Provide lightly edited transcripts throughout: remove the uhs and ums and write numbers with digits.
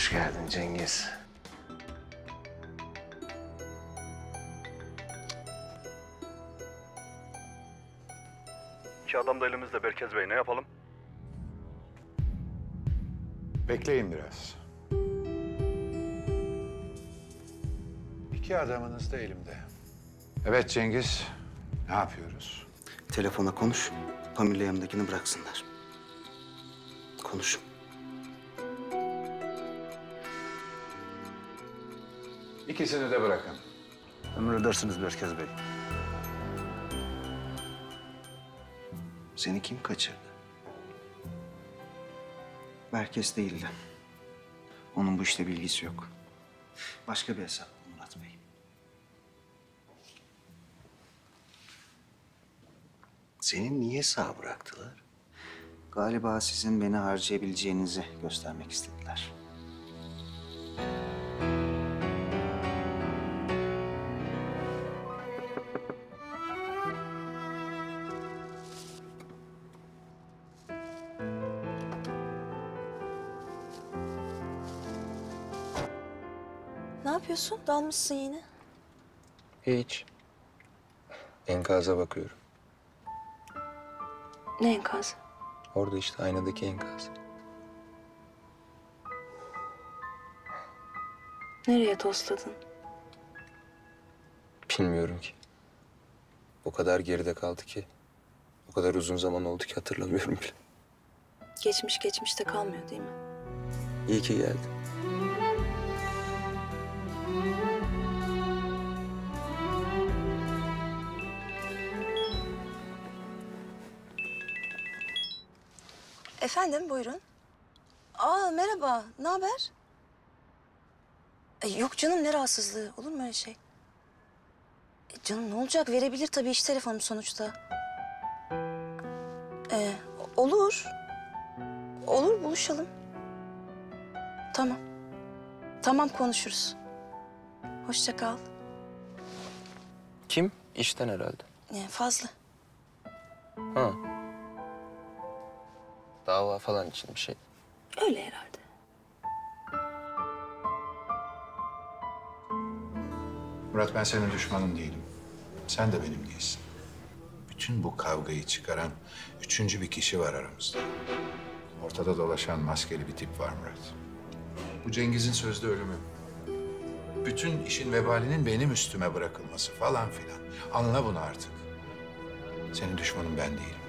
Hoş geldin Cengiz. İki adam da elimizde Berkez Bey. Ne yapalım? Bekleyin biraz. İki adamınız da elimde. Evet Cengiz, ne yapıyoruz? Telefona konuş, Pamir'le yanındakini bıraksınlar. Konuşun. İkisini de bırakın. Emredersiniz Merkez Bey. Seni kim kaçırdı? Merkez değildi. Onun bu işte bilgisi yok. Başka bir hesap Murat Bey. Seni niye sağ bıraktılar? Galiba sizin beni harcayabileceğinizi göstermek istediler. Ne yapıyorsun? Dalmışsın yine. Hiç. Enkaza bakıyorum. Ne enkazı? Orada işte aynadaki enkaz. Nereye tosladın? Bilmiyorum ki. O kadar geride kaldı ki. O kadar uzun zaman oldu ki hatırlamıyorum bile. Geçmiş geçmişte kalmıyor değil mi? İyi ki geldin. Efendim, buyurun. Aa, merhaba. Ne haber? Yok canım, ne rahatsızlığı? Olur mu öyle şey? Canım ne olacak? Verebilir tabii, iş telefonu sonuçta. Olur. Olur, buluşalım. Tamam. Tamam, konuşuruz. Hoşça kal. Kim? İşten herhalde. Fazla. Ha. Dava falan için bir şey. Öyle herhalde. Murat, ben senin düşmanın değilim. Sen de benim değilsin. Bütün bu kavgayı çıkaran üçüncü bir kişi var aramızda. Ortada dolaşan maskeli bir tip var Murat. Bu Cengiz'in sözde ölümü. Bütün işin vebalinin benim üstüme bırakılması falan filan. Anla bunu artık. Senin düşmanın ben değilim.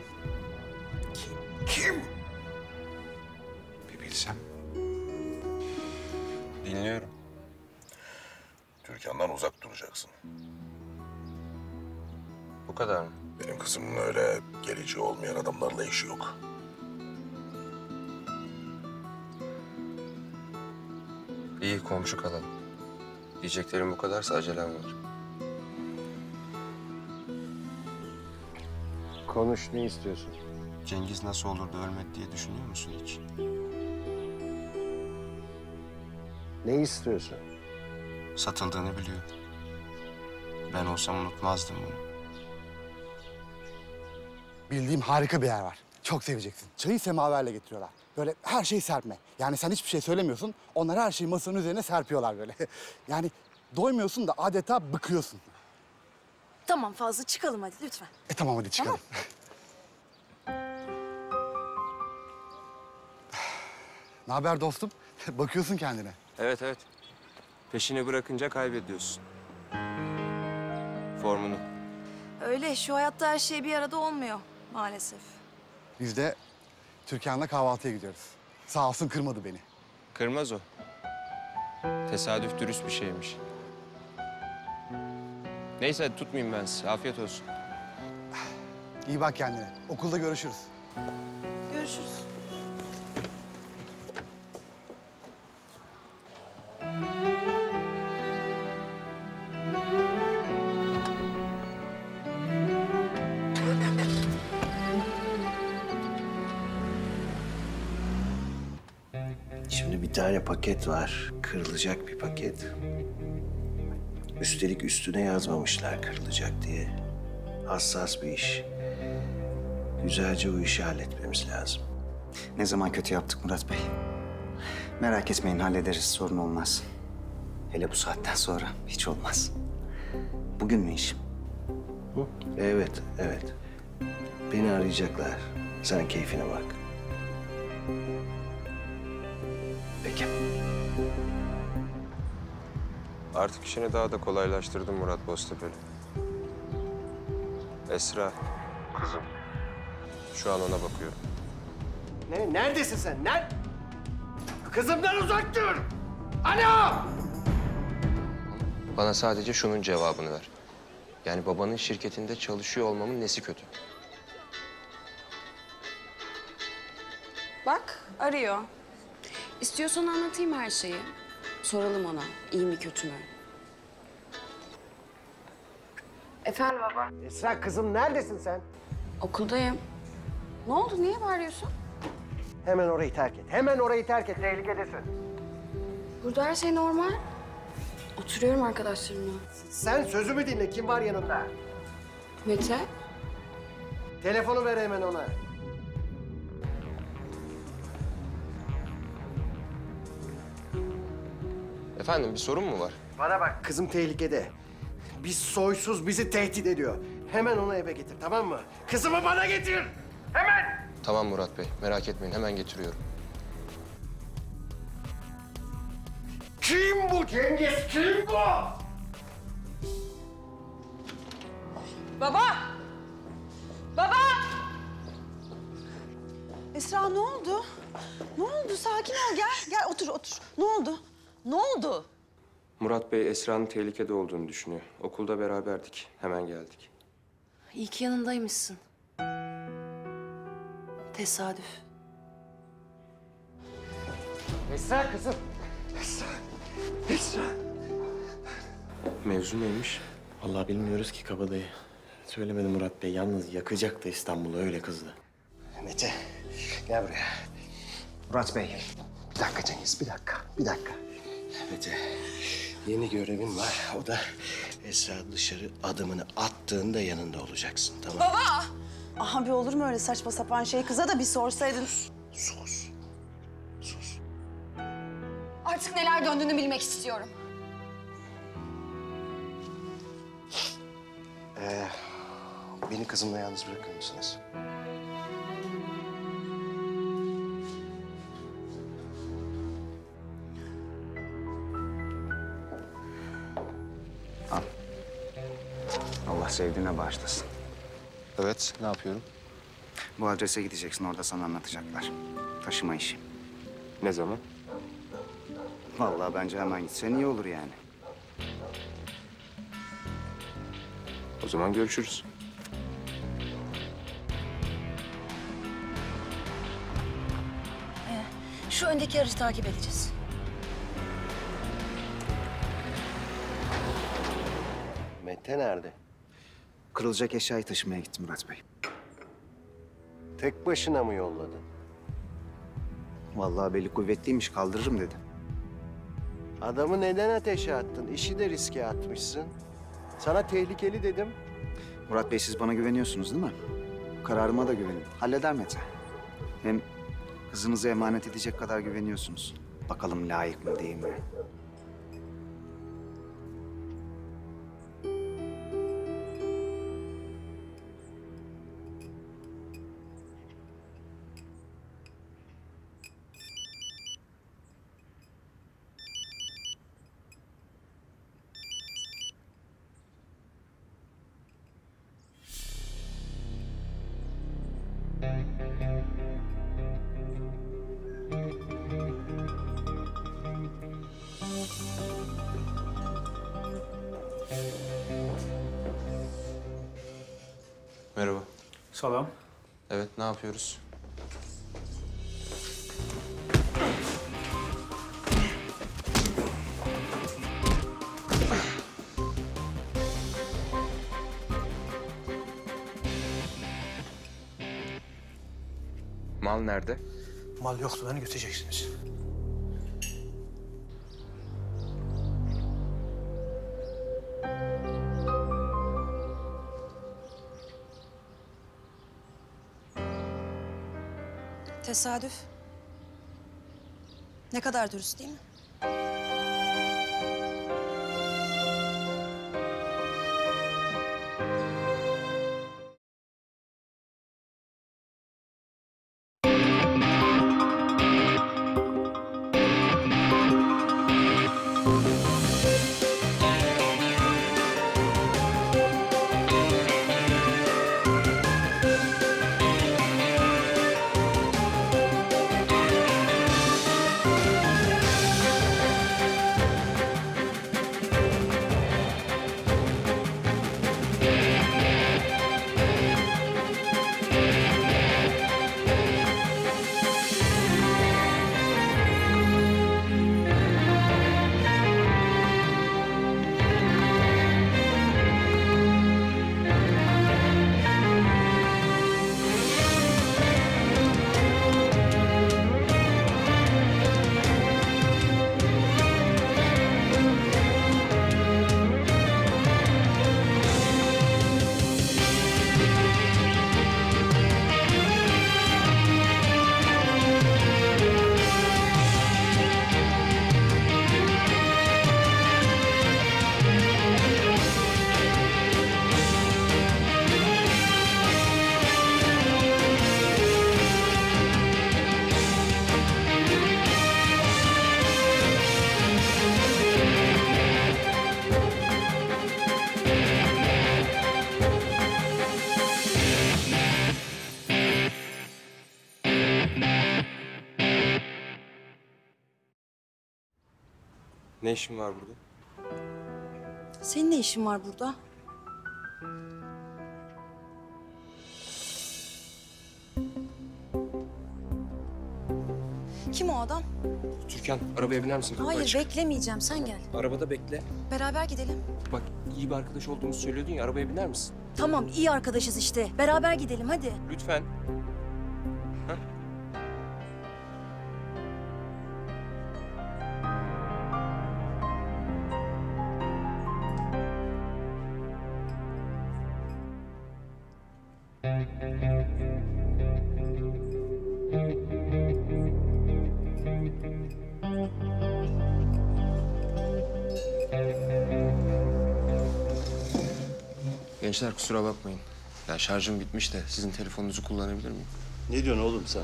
Kim? Bir bilsem. Dinliyorum. Türkan'dan uzak duracaksın. Bu kadar mı? Benim kızımın öyle geleceği olmayan adamlarla işi yok. İyi, komşu kalalım. Diyeceklerim bu kadarsa acelem var. Konuş, ne istiyorsun? Cengiz nasıl olurdu ölmedi diye düşünüyor musun hiç? Ne istiyorsun? Satıldığını biliyorum. Ben olsam unutmazdım bunu. Bildiğim harika bir yer var. Çok seveceksin. Çayı semaverle getiriyorlar. Böyle her şeyi serpme. Yani sen hiçbir şey söylemiyorsun. Onlar her şeyi masanın üzerine serpiyorlar böyle. Yani doymuyorsun da adeta bıkıyorsun. Tamam Fazlı, çıkalım hadi lütfen. Tamam hadi çıkalım. Tamam. Ne haber dostum? Bakıyorsun kendine. Evet, evet. Peşini bırakınca kaybediyorsun. Formunu. Öyle, şu hayatta her şey bir arada olmuyor maalesef. Biz de Türkan'la kahvaltıya gidiyoruz. Sağ olsun kırmadı beni. Kırmaz o. Tesadüf dürüst bir şeymiş. Neyse, hadi tutmayayım ben sizi. Afiyet olsun. İyi bak kendine. Okulda görüşürüz. Görüşürüz. Bir tane paket var, kırılacak bir paket. Üstelik üstüne yazmamışlar kırılacak diye. Hassas bir iş. Güzelce o işi halletmemiz lazım. Ne zaman kötü yaptık Murat Bey? Merak etmeyin, hallederiz, sorun olmaz. Hele bu saatten sonra hiç olmaz. Bugün mü işim? Hı? Evet, evet. Beni arayacaklar. Sen keyfine bak. Peki. Artık işini daha da kolaylaştırdım Murat Boztepeli. Esra. Kızım. Şu an ona bakıyorum. Ne? Neredesin sen? Nerede? Kızımdan uzak dur! Ana! Bana sadece şunun cevabını ver. Yani babanın şirketinde çalışıyor olmamın nesi kötü? Bak, arıyor. İstiyorsan anlatayım her şeyi. Soralım ona, iyi mi kötü mü? Efendim baba? Esra kızım, neredesin sen? Okuldayım. Ne oldu, niye bağırıyorsun? Hemen orayı terk et, hemen orayı terk et. Tehlikedesin. Burada her şey normal. Oturuyorum arkadaşlarımla. Sen sözümü dinle, kim var yanında? Mete. Telefonu ver hemen ona. Efendim, bir sorun mu var? Bana bak, kızım tehlikede. Bir soysuz bizi tehdit ediyor. Hemen onu eve getir, tamam mı? Kızımı bana getir! Hemen! Tamam Murat Bey, merak etmeyin. Hemen getiriyorum. Kim bu Cengiz? Kim bu? Baba! Baba! Esra ne oldu? Ne oldu? Sakin ol, gel. Gel, otur, otur. Ne oldu? Ne oldu? Murat Bey, Esra'nın tehlikede olduğunu düşünüyor. Okulda beraberdik, hemen geldik. İyi ki yanındaymışsın. Tesadüf. Esra kızım. Esra. Esra. Mevzu neymiş? Vallahi bilmiyoruz ki kabadayı. Söylemedi Murat Bey, yalnız yakacaktı İstanbul'u, öyle kızdı. Mete, gel buraya. Murat Bey. Bir dakika Cengiz, bir dakika, bir dakika. Mete, yeni görevin var. O da Esra dışarı adımını attığında yanında olacaksın, tamam mı? Baba! Abi olur mu öyle saçma sapan şey? Kıza da bir sorsaydın. Sus. Sus. Artık neler döndüğünü bilmek istiyorum. Beni kızımla yalnız bırakır mısınız? Al. Allah sevdiğine bağışlasın. Evet, ne yapıyorum? Bu adrese gideceksin, orada sana anlatacaklar. Taşıma işi. Ne zaman? Vallahi bence hemen gitsen iyi olur yani. O zaman görüşürüz. Şu öndeki aracı takip edeceğiz. Mete nerede? Kırılacak eşyayı taşımaya gittim Murat Bey. Tek başına mı yolladın? Vallahi beli kuvvetliymiş, kaldırırım dedi. Adamı neden ateşe attın? İşi de riske atmışsın. Sana tehlikeli dedim. Murat Bey, siz bana güveniyorsunuz değil mi? Kararıma da güvenin. Halleder Mete. Hem kızınızı emanet edecek kadar güveniyorsunuz. Bakalım layık mı değil mi? Merhaba. Salam. Evet, ne yapıyoruz? Mal nerede? Mal yoktu, beni götüreceksiniz. Tesadüf. Ne kadar dürüst değil mi? Ne işin var burada? Senin ne işin var burada? Kim o adam? Türkan, arabaya biner misin? Hayır, beklemeyeceğim. Sen gel. Arabada bekle. Beraber gidelim. Bak, iyi bir arkadaş olduğumuzu söylüyordun ya, arabaya biner misin? Tamam, iyi arkadaşız işte. Beraber gidelim, hadi. Lütfen. Gençler kusura bakmayın. Ya şarjım bitmiş de sizin telefonunuzu kullanabilir miyim? Ne diyorsun oğlum sen?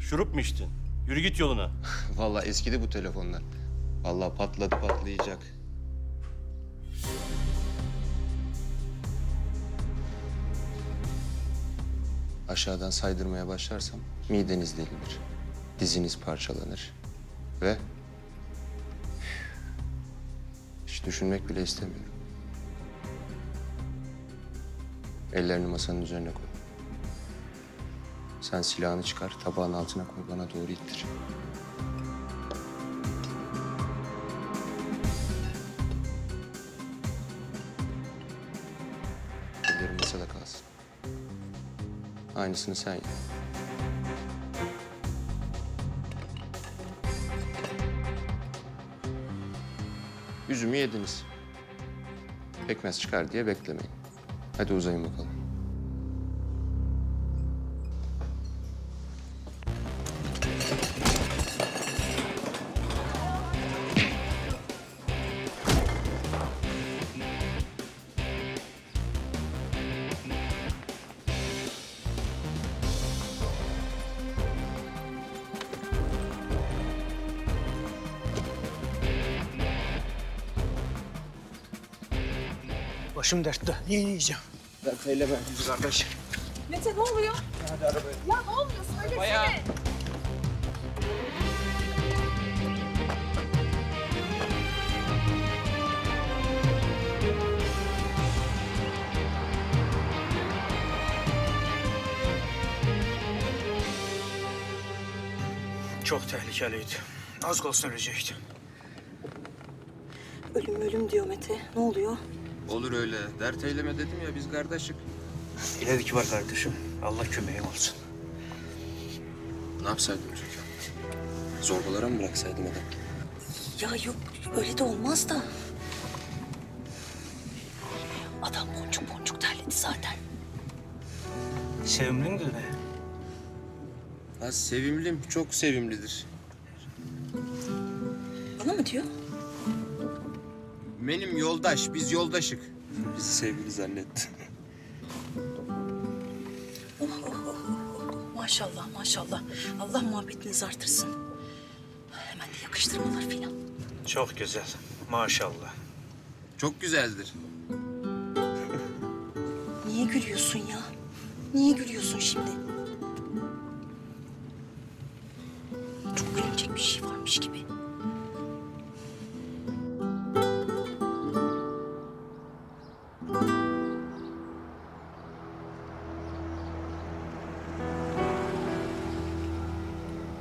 Şurup mu içtin? Yürü git yoluna. Vallahi eskidi bu telefonlar. Vallahi patladı patlayacak. Aşağıdan saydırmaya başlarsam mideniz delinir. Diziniz parçalanır. Ve hiç düşünmek bile istemiyorum. Ellerini masanın üzerine koy. Sen silahını çıkar, tabağın altına koy, bana doğru ittir. Ellerin masada kalsın. Aynısını sen yap. Üzümü yediniz. Pekmez çıkar diye beklemeyin. Hadi uzayın bakalım. Başım dertte. Yeni yiyeceğim. Ben feylemem yüz kardeş. Mete ne oluyor? Hadi arabaya. Ya ne oluyor? Söylesene. Bayağı. Çok tehlikeliydi. Az kalsın ölecekti. Ölüm ölüm diyor Mete. Ne oluyor? Olur öyle. Dert eyleme dedim ya, biz kardeşik. İleriki var kardeşim. Allah kömeğim olsun. Ne yapsaydım Türkan? Zorbalara mı bıraksaydım adam? Ya yok, öyle de olmaz da. Adam boncuk boncuk terledi zaten. Sevimlidir be. Ha, sevimlim, çok sevimlidir. diyor? Benim yoldaş, biz yoldaşık. Bizi sevgili zannetti. Maşallah, maşallah. Allah muhabbetinizi artırsın. Hemen de yakıştırmalar filan. Çok güzel, maşallah. Çok güzeldir. Niye gülüyorsun ya? Niye gülüyorsun şimdi? Çok gülünecek bir şey varmış gibi.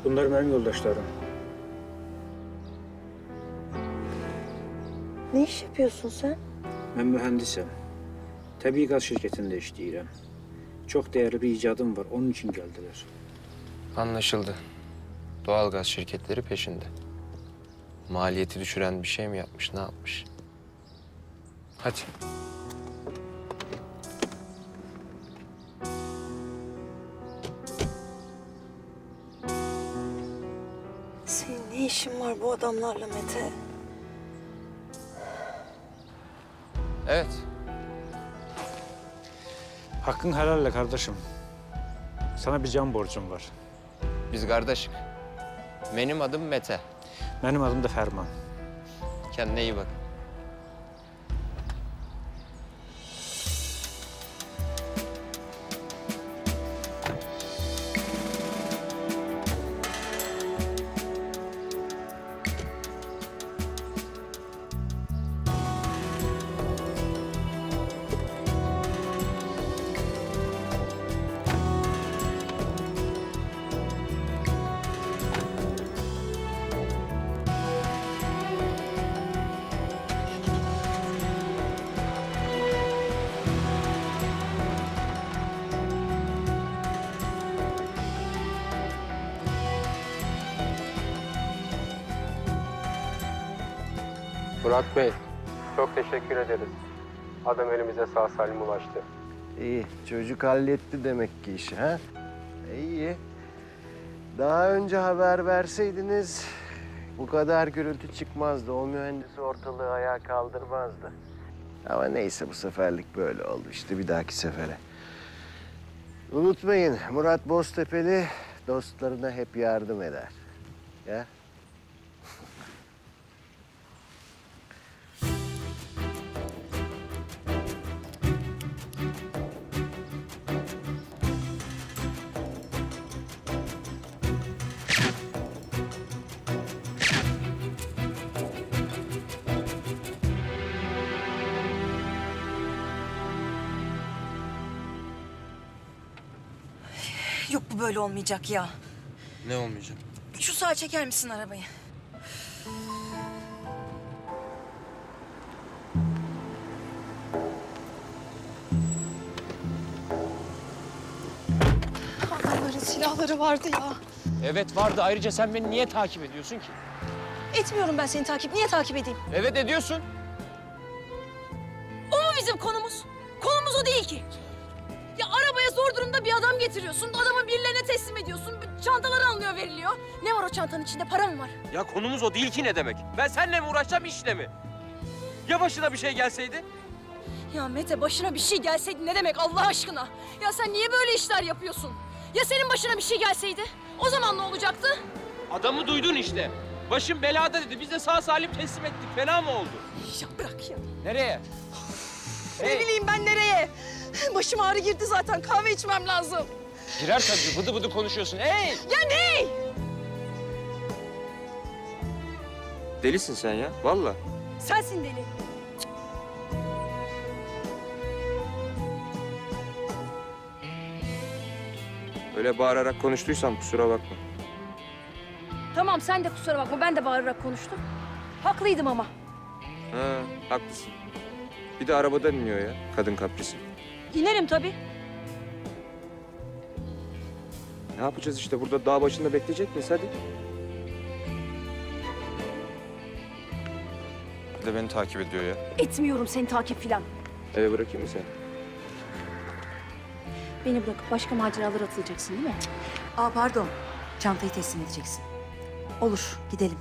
Bunlar benim yoldaşlarım. Ne iş yapıyorsun sen? Ben mühendisim. Tabii gaz şirketinde işliyorum. Çok değerli bir icadım var, onun için geldiler. Anlaşıldı. Doğalgaz şirketleri peşinde. Maliyeti düşüren bir şey mi yapmış, ne yapmış? Hadi. Senin ne işin var bu adamlarla Mete? Evet. Hakkın helalle kardeşim. Sana bir can borcum var. Biz kardeşik. Benim adım Mete. Benim adım da Ferman. Kendine iyi bak. Murat Bey, çok teşekkür ederiz. Adam elimize sağ salim ulaştı. İyi, çocuk halletti demek ki işi, ha? İyi. Daha önce haber verseydiniz bu kadar gürültü çıkmazdı. O mühendisi ortalığı ayağa kaldırmazdı. Ama neyse bu seferlik böyle oldu işte, bir dahaki sefere. Unutmayın, Murat Boztepeli dostlarına hep yardım eder. Ya? Böyle olmayacak ya. Ne olmayacak? Şu sağa çeker misin arabayı? Adamların silahları vardı ya. Evet vardı. Ayrıca sen beni niye takip ediyorsun ki? Etmiyorum ben seni takip. Niye takip edeyim? Evet ediyorsun. O mu bizim konumuz? Konumuz o değil ki. Ya arabaya zor durumda bir adam getiriyorsun, adamı birilerine teslim ediyorsun, çantaları alınıyor, veriliyor. Ne var o çantanın içinde, para mı var? Ya konumuz o değil ki ne demek? Ben seninle mi uğraşacağım, işle mi? Ya başına bir şey gelseydi? Ya Mete, başına bir şey gelseydi ne demek Allah aşkına? Ya sen niye böyle işler yapıyorsun? Ya senin başına bir şey gelseydi? O zaman ne olacaktı? Adamı duydun işte. Başım belada dedi, biz de sağ salim teslim ettik. Fena mı oldu? Ya bırak ya. Nereye? Hey. Ne bileyim ben nereye? Başım ağrı girdi zaten. Kahve içmem lazım. Girer tabii. Vıdı vıdı konuşuyorsun. Hey! Ya ne? Delisin sen ya. Vallahi. Sensin deli. Öyle bağırarak konuştuysam kusura bakma. Tamam sen de kusura bakma. Ben de bağırarak konuştum. Haklıydım ama. Ha, haklısın. Bir de arabadan iniyor ya kadın kaprisi. İnerim tabii. Ne yapacağız işte? Burada dağ başında bekleyecek miyiz? Hadi. Bir de beni takip ediyor ya. Etmiyorum seni takip filan. Eve bırakayım mı seni? Beni bırakıp başka maceralara atılacaksın değil mi? Aa pardon. Çantayı teslim edeceksin. Olur, gidelim.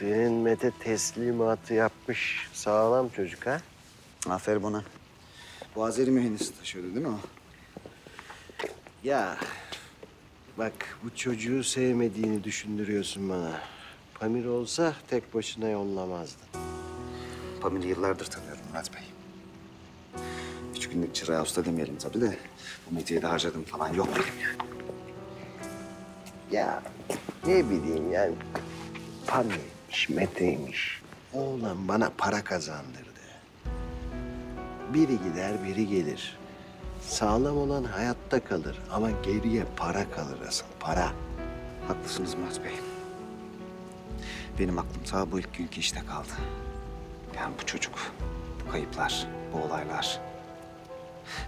Senin Mete teslimatı yapmış sağlam çocuk ha? Aferin buna. Bu Azeri mühendisi taşıyordu değil mi o? Ya bak bu çocuğu sevmediğini düşündürüyorsun bana. Pamir olsa tek başına yollamazdın. Pamir'i yıllardır tanıyorum Murat Bey. 3 günlük çırağı usta demeyelim tabii de bu Mete'yi de harcadım falan yok benim yani. Ya ne bileyim yani Pamir'miş, Mete'ymiş. Oğlan bana para kazandırdı. Biri gider, biri gelir. Sağlam olan hayatta kalır ama geriye para kalır asıl, para. Haklısınız Murat Bey. Benim aklım ta bu ilk günkü işte kaldı. Yani bu çocuk, bu kayıplar, bu olaylar...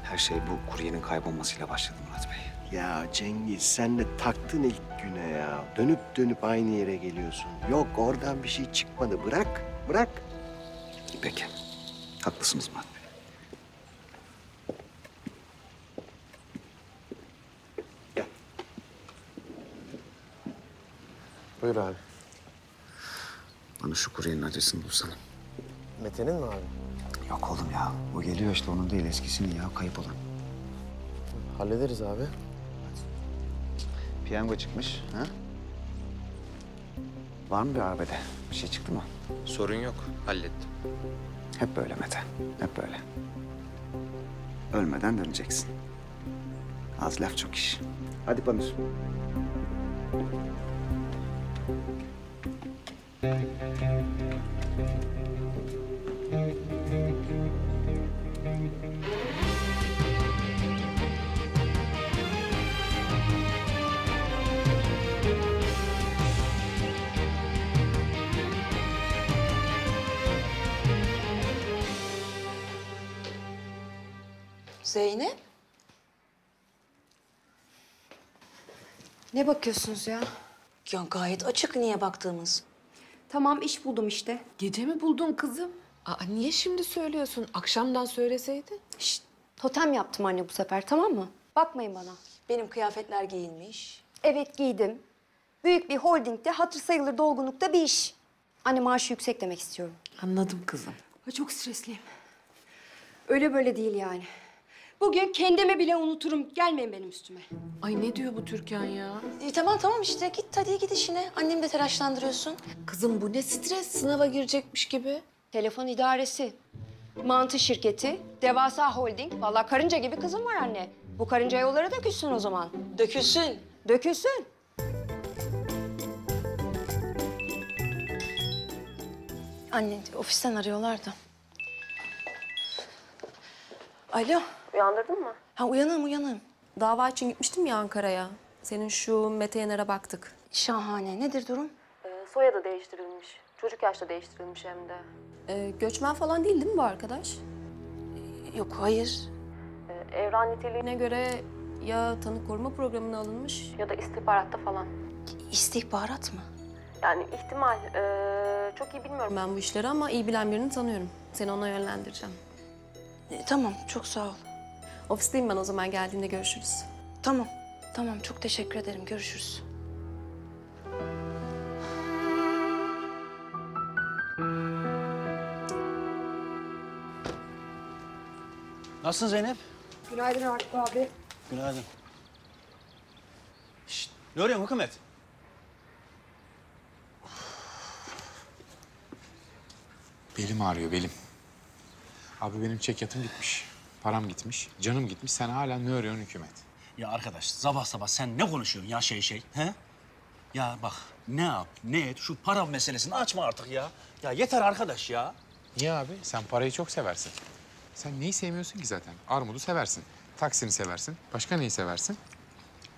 Her şey bu kuryenin kaybolmasıyla başladı Murat Bey. Ya Cengiz, sen de taktın ilk güne ya. Dönüp dönüp aynı yere geliyorsun. Yok, oradan bir şey çıkmadı. Bırak, bırak. Peki, haklısınız Murat Bey. Gel. Buyur abi. Bana şu kuryenin adresini bulsana. Mete'nin mi abi? Yok oğlum ya. O geliyor işte onun değil eskisini ya. Kayıp olan. Hallederiz abi. Piyango çıkmış ha? Var mı bir arbede? Bir şey çıktı mı? Sorun yok. Hallettim. Hep böyle Mete. Hep böyle. Ölmeden döneceksin. Az laf çok iş. Hadi Pamir. Zeynep? Ne bakıyorsunuz ya? Ya gayet açık niye baktığımız. Tamam iş buldum işte. Gece mi buldun kızım? Aa, niye şimdi söylüyorsun? Akşamdan söyleseydin. Şşt, totem yaptım anne bu sefer tamam mı? Bakmayın bana. Benim kıyafetler giyilmiş. Evet giydim. Büyük bir holdingde hatır sayılır dolgunlukta bir iş. Anne maaşı yüksek demek istiyorum. Anladım kızım. Ay, çok stresliyim. Öyle böyle değil yani. Bugün kendime bile unuturum. Gelmeyin benim üstüme. Ay ne diyor bu Türkan ya? Tamam tamam işte git hadi git işine. Annemi de telaşlandırıyorsun. Kızım bu ne stres? Sınava girecekmiş gibi. Telefon idaresi, mantı şirketi, devasa holding. Vallahi karınca gibi kızım var anne. Bu karınca yollara dökülsün o zaman. Dökülsün. Dökülsün. Anne ofisten arıyorlardı. Alo. Uyandırdın mı? Ha uyanığım, uyanığım. Dava için gitmiştim ya Ankara'ya. Senin şu Mete Yener'e baktık. Şahane. Nedir durum? Soyadı değiştirilmiş. Çocuk yaşta değiştirilmiş hem de. Göçmen falan değil mi bu arkadaş? Yok, hayır. Evren niteliğine göre ya tanık koruma programına alınmış ya da istihbaratta falan. İstihbarat mı? Yani ihtimal. Çok iyi bilmiyorum ben bu işleri ama iyi bilen birini tanıyorum. Seni ona yönlendireceğim. Tamam, çok sağ ol. Ofisteyim ben o zaman geldiğinde görüşürüz. Tamam, tamam. Çok teşekkür ederim. Görüşürüz. Nasılsın Zeynep? Günaydın Hakkı abi. Günaydın. Şşt, ne arıyorsun hükümet? Belim ağrıyor, belim. Abi benim çekyatım gitmiş. Param gitmiş, canım gitmiş. Sen hala ne arıyorsun hükümet? Ya arkadaş sabah sabah sen ne konuşuyorsun ya he? Ya bak ne yap, ne et şu para meselesini açma artık ya. Ya yeter arkadaş ya. Niye abi? Sen parayı çok seversin. Sen neyi sevmiyorsun ki zaten? Armudu seversin, taksini seversin. Başka neyi seversin?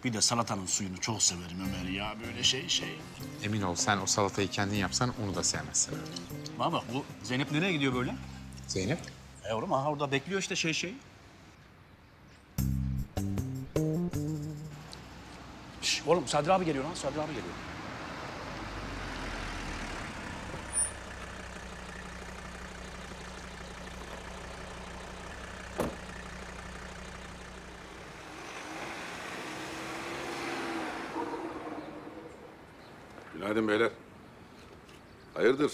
Bir de salatanın suyunu çok severim Ömer ya böyle şey. Emin ol sen o salatayı kendin yapsan onu da sevmezsin. Bana bak bu Zeynep nereye gidiyor böyle? Zeynep? Oğlum aha orada bekliyor işte şey. Şş, oğlum Sadri abi geliyor lan, Sadri abi geliyor. Günaydın beyler. Hayırdır?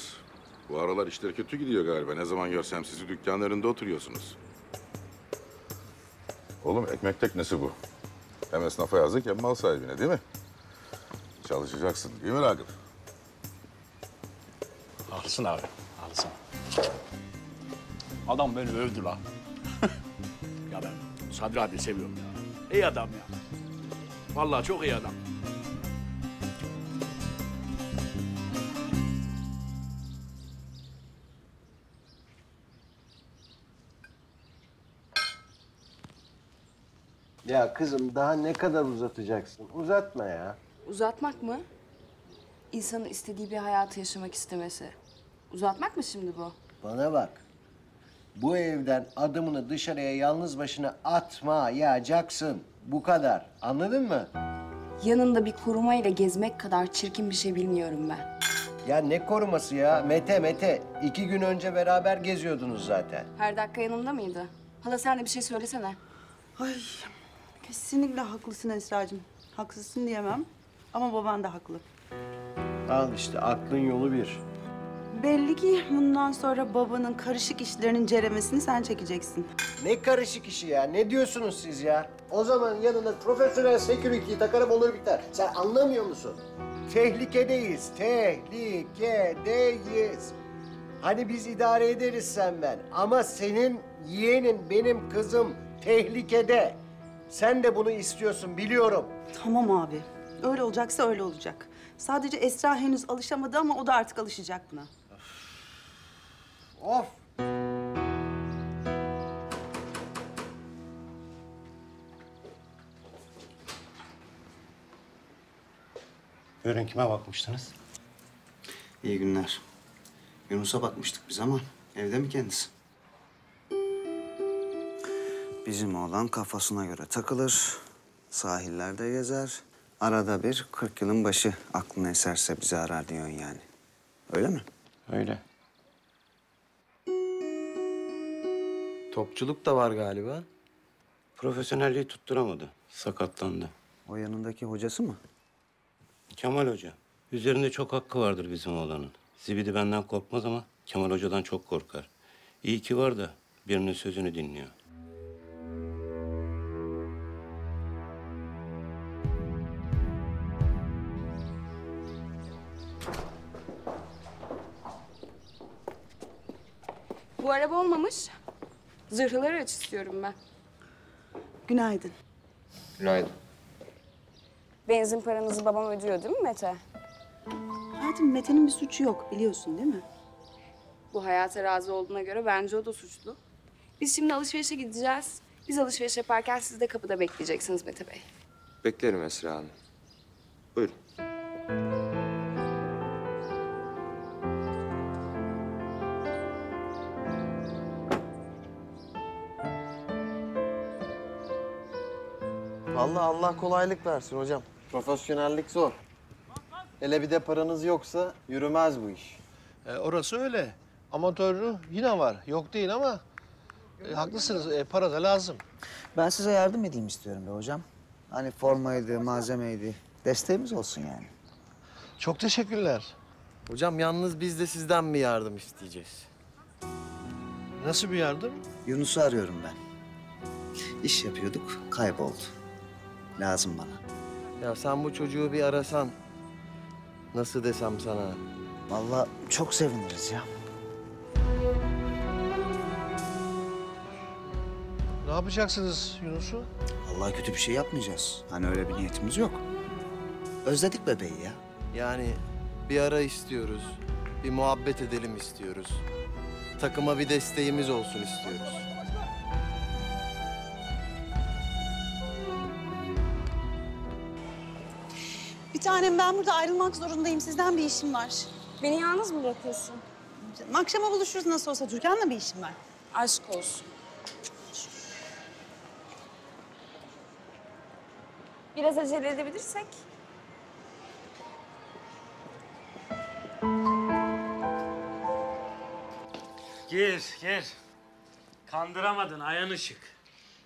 Bu aralar işler kötü gidiyor galiba. Ne zaman görsem sizi dükkanlarında oturuyorsunuz. Oğlum ekmek teknesi bu. Hem esnafa yazık hem mal sahibine değil mi? Çalışacaksın değil mi Ragıp? Haklısın abi, haklısın. Adam beni övdü lan. Ya ben Sadri abi seviyorum ya. İyi adam ya. Vallahi çok iyi adam. Ya kızım daha ne kadar uzatacaksın? Uzatma ya. Uzatmak mı? İnsanın istediği bir hayatı yaşamak istemesi. Uzatmak mı şimdi bu? Bana bak. Bu evden adımını dışarıya yalnız başına atmayacaksın. Bu kadar. Anladın mı? Yanında bir korumayla gezmek kadar çirkin bir şey bilmiyorum ben. Ya ne koruması ya? Mete. 2 gün önce beraber geziyordunuz zaten. Her dakika yanımda mıydı? Hala sen de bir şey söylesene. Ay, kesinlikle haklısın Esra'cığım. Haksızsın diyemem ama baban da haklı. Al işte, aklın yolu bir. Belli ki bundan sonra babanın karışık işlerinin ceremesini sen çekeceksin. Ne karışık işi ya? Ne diyorsunuz siz ya? O zaman yanına profesyonel security'yi takarım olur biter. Sen anlamıyor musun? Tehlikedeyiz, tehlikedeyiz. Hani biz idare ederiz sen ben ama senin yeğenin, benim kızım tehlikede. Sen de bunu istiyorsun biliyorum. Tamam abi. Öyle olacaksa öyle olacak. Sadece Esra henüz alışamadı ama o da artık alışacak buna. Of! Buyurun, kime bakmıştınız? İyi günler. Yunus'a bakmıştık biz ama evde mi kendisi? Bizim oğlan kafasına göre takılır, sahillerde gezer. Arada bir 40 yılın başı aklına eserse bizi arar diyorsun yani. Öyle mi? Öyle. Topçuluk da var galiba. Profesyonelliği tutturamadı. Sakatlandı. O yanındaki hocası mı? Kemal Hoca. Üzerinde çok hakkı vardır bizim oğlanın. Zibidi benden korkmaz ama Kemal Hoca'dan çok korkar. İyi ki var da birinin sözünü dinliyor. Bu araba olmamış. Zırhları aç istiyorum ben. Günaydın. Günaydın. Benzin paranızı babam ödüyor değil mi Mete? Hayatım Mete'nin bir suçu yok biliyorsun değil mi? Bu hayata razı olduğuna göre bence o da suçlu. Biz şimdi alışverişe gideceğiz. Biz alışveriş yaparken siz de kapıda bekleyeceksiniz Mete Bey. Beklerim Esra Hanım. Buyurun. Allah kolaylık versin hocam. Profesyonellik zor. Hele bir de paranız yoksa yürümez bu iş. Orası öyle. Amatörlüğü yine var. Yok değil ama haklısınız. Para da lazım. Ben size yardım edeyim istiyorum be hocam. Hani formaydı, malzemeydi. Desteğimiz olsun yani. Çok teşekkürler. Hocam yalnız biz de sizden bir yardım isteyeceğiz. Nasıl bir yardım? Yunus'u arıyorum ben. İş yapıyorduk, kayboldu. Lazım bana. Ya sen bu çocuğu bir arasan, nasıl desem sana? Vallahi çok seviniriz ya. Ne yapacaksınız Yunus'u? Vallahi kötü bir şey yapmayacağız. Hani öyle bir niyetimiz yok. Özledik bebeği ya. Yani bir ara istiyoruz, bir muhabbet edelim istiyoruz. Takıma bir desteğimiz olsun istiyoruz. Bir tanem ben burada ayrılmak zorundayım. Sizden bir işim var. Beni yalnız mı bırakıyorsun? Akşama buluşuruz nasıl olsa. Türkan'la bir işim var. Aşk olsun. Biraz acele edebilirsek. Gir. Kandıramadın Ayhan Işık.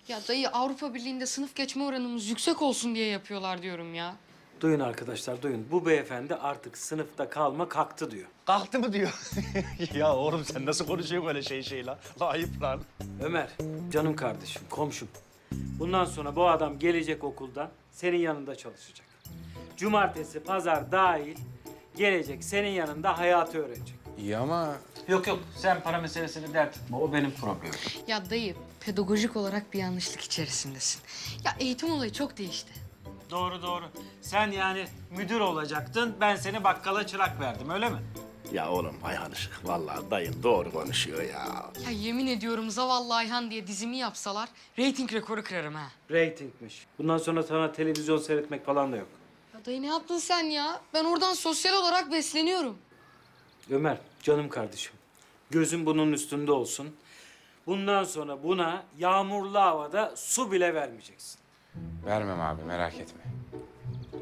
Ya dayı Avrupa Birliği'nde sınıf geçme oranımız yüksek olsun diye yapıyorlar diyorum ya. Duyun arkadaşlar, duyun. Bu beyefendi artık sınıfta kalma kalktı diyor. Kalktı mı diyor? Ya oğlum sen nasıl konuşuyorsun öyle şey la? La ayıp lan. Ömer, canım kardeşim, komşum. Bundan sonra bu adam gelecek okuldan, senin yanında çalışacak. Cumartesi, pazar dahil gelecek, senin yanında hayatı öğrenecek. İyi ama... Yok yok, sen para meselesini dert tutma, o benim problemim. Ya dayı, pedagojik olarak bir yanlışlık içerisindesin. Ya eğitim olayı çok değişti. Doğru, doğru. Sen yani müdür olacaktın, ben seni bakkala çırak verdim, öyle mi? Ya oğlum Ayhan Işık, vallahi dayın doğru konuşuyor ya. Ya yemin ediyorum zavallı Ayhan diye dizimi yapsalar, reyting rekoru kırarım ha. Reytingmiş. Bundan sonra sana televizyon seyretmek falan da yok. Ya dayı ne yaptın sen ya? Ben oradan sosyal olarak besleniyorum. Ömer, canım kardeşim, gözün bunun üstünde olsun. Bundan sonra buna yağmurlu havada su bile vermeyeceksin. Vermem abi, merak etme.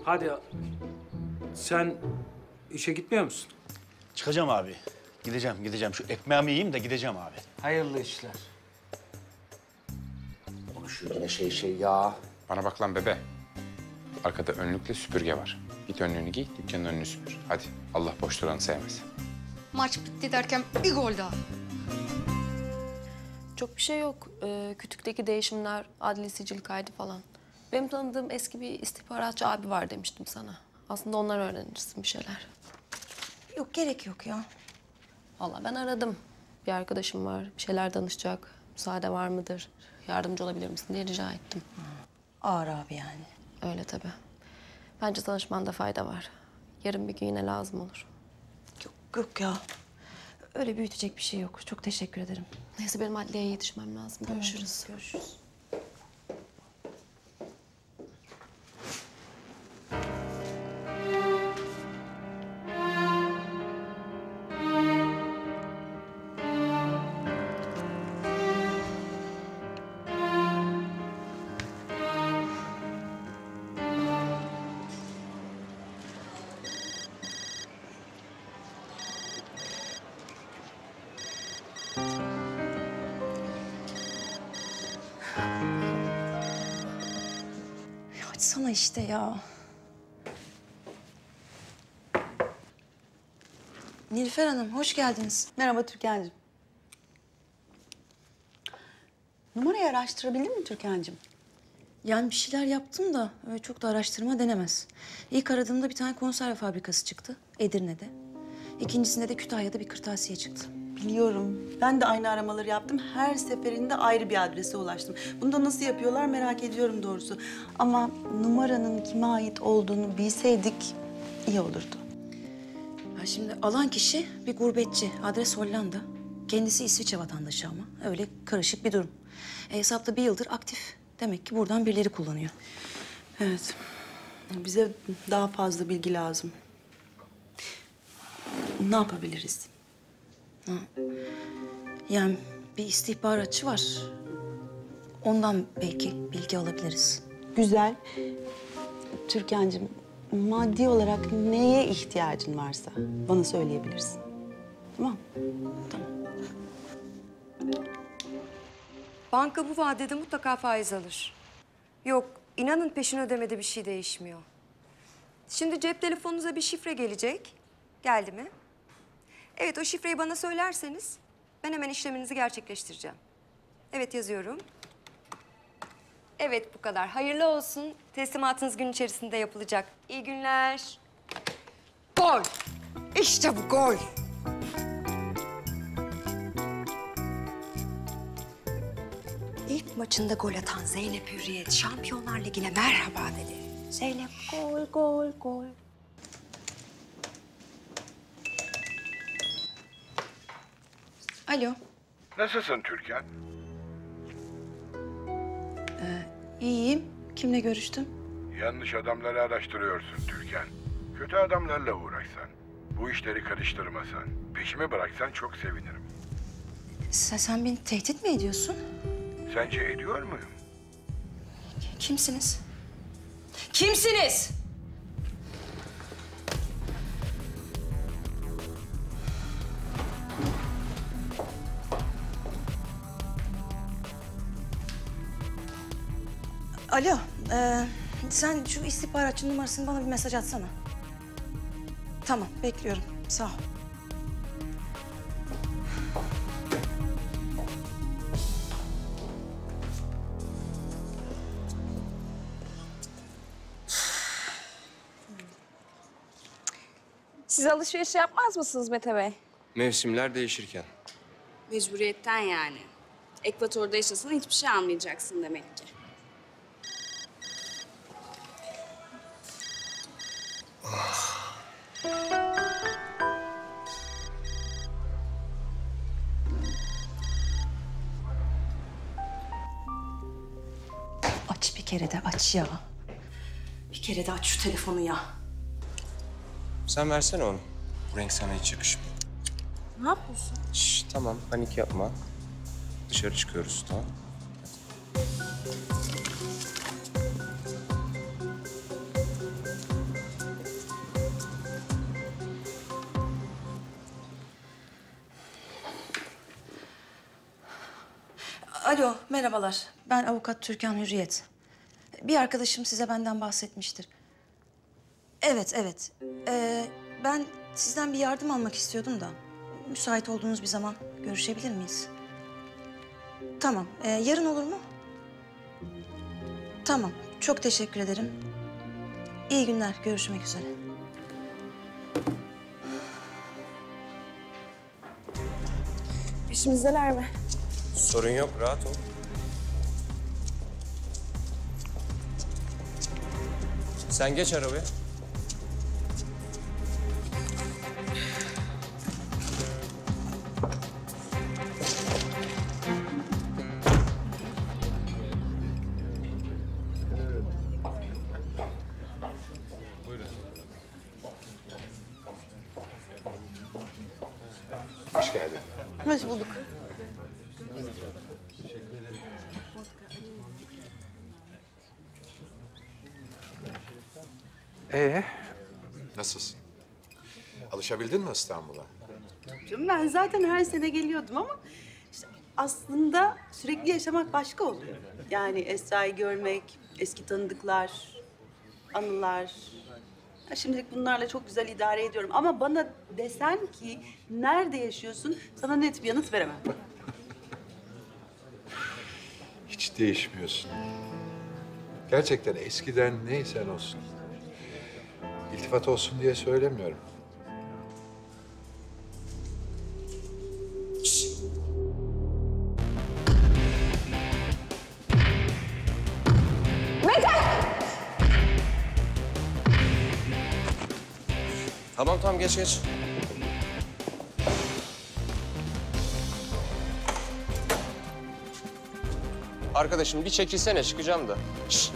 Hadi sen işe gitmiyor musun? Çıkacağım abi. Gideceğim. Şu ekmeğimi yiyeyim de gideceğim abi. Hayırlı işler. Konuşuyor yine şey ya. Bana bak lan bebe. Arkada önlükle süpürge var. Git önlüğünü giy, dükkanın önünü süpür. Hadi, Allah boş duranı sevmez. Maç bitti derken bir gol daha. Çok bir şey yok. Kütükteki değişimler, adli sicil kaydı falan. Benim tanıdığım eski bir istihbaratçı abi var demiştim sana. Aslında onlar öğrenirsin bir şeyler. Yok, gerek yok ya. Vallahi ben aradım. Bir arkadaşım var, bir şeyler danışacak. Müsaade var mıdır, yardımcı olabilir misin diye rica ettim. Ağır abi yani. Öyle tabii. Bence danışmanda fayda var. Yarın bir gün yine lazım olur. Yok ya. Öyle büyütecek bir şey yok. Çok teşekkür ederim. Neyse benim adliyeye yetişmem lazım. Görüşürüz. Evet, görüşürüz. Sana işte ya. Nilüfer Hanım, hoş geldiniz. Merhaba Türkan'cığım. Numarayı araştırabildin mi Türkan'cığım? Yani bir şeyler yaptım da öyle çok da araştırma denemez. İlk aradığımda bir tane konserve fabrikası çıktı Edirne'de. İkincisinde de Kütahya'da bir kırtasiye çıktı. Biliyorum. Ben de aynı aramaları yaptım. Her seferinde ayrı bir adrese ulaştım. Bunu da nasıl yapıyorlar merak ediyorum doğrusu. Ama numaranın kime ait olduğunu bilseydik iyi olurdu. Ya şimdi alan kişi bir gurbetçi. Adres Hollanda. Kendisi İsviçre vatandaşı ama. Öyle karışık bir durum. Hesapta bir yıldır aktif. Demek ki buradan birileri kullanıyor. Evet. Bize daha fazla bilgi lazım. Ne yapabiliriz? Ha. Yani bir istihbaratçı var. Ondan belki bilgi alabiliriz. Güzel. Türkan'cığım, maddi olarak neye ihtiyacın varsa bana söyleyebilirsin. Tamam. Tamam. Banka bu vadede mutlaka faiz alır. Yok, inanın peşin ödemede bir şey değişmiyor. Şimdi cep telefonunuza bir şifre gelecek. Geldi mi? Evet, o şifreyi bana söylerseniz ben hemen işleminizi gerçekleştireceğim. Evet, yazıyorum. Evet, bu kadar. Hayırlı olsun. Teslimatınız gün içerisinde yapılacak. İyi günler. Gol! İşte bu gol! İlk maçında gol atan Zeynep Hürriyet, Şampiyonlar Ligi'ne merhaba dedi. Zeynep, gol, gol, gol. Alo. Nasılsın Türkan? İyiyim. Kimle görüştüm? Yanlış adamları araştırıyorsun Türkan. Kötü adamlarla uğraşsan, bu işleri karıştırmasan, peşimi bıraksan çok sevinirim. Sen beni tehdit mi ediyorsun? Sence ediyor muyum? Kimsiniz? Kimsiniz? Alo, Sen şu istihbaratçı numarasını bana bir mesaj atsana. Tamam, bekliyorum. Sağ ol. Siz alışveriş yapmaz mısınız Mete Bey? Mevsimler değişirken. Mecburiyetten yani. Ekvatorda yaşasan hiçbir şey almayacaksın demek ki. Ah. Aç bir kere de aç ya. Bir kere de aç şu telefonu ya. Sen versene onu. Bu renk sana hiç yakışmıyor. Ne yapıyorsun? Şşş, tamam, panik yapma. Dışarı çıkıyoruz, tamam. Alo, merhabalar. Ben avukat Türkan Hürriyet. Bir arkadaşım size benden bahsetmiştir. Evet, evet. Ben sizden bir yardım almak istiyordum da. Müsait olduğunuz bir zaman görüşebilir miyiz? Tamam, yarın olur mu? Tamam, çok teşekkür ederim. İyi günler, görüşmek üzere. Peşimizdeler mi? Sorun yok, rahat ol. Sen geç arabaya. Nasılsın? Alışabildin mi İstanbul'a? Ben zaten her sene geliyordum ama işte aslında sürekli yaşamak başka oluyor. Yani Esra'yı görmek, eski tanıdıklar, anılar. Ya şimdilik bunlarla çok güzel idare ediyorum ama bana desen ki nerede yaşıyorsun, sana net bir yanıt veremem. Hiç değişmiyorsun. Gerçekten eskiden neysen olsun. İltifat olsun diye söylemiyorum. Mete! Tamam tamam geç geç. Arkadaşım bir çekilsene çıkacağım da. Şişt.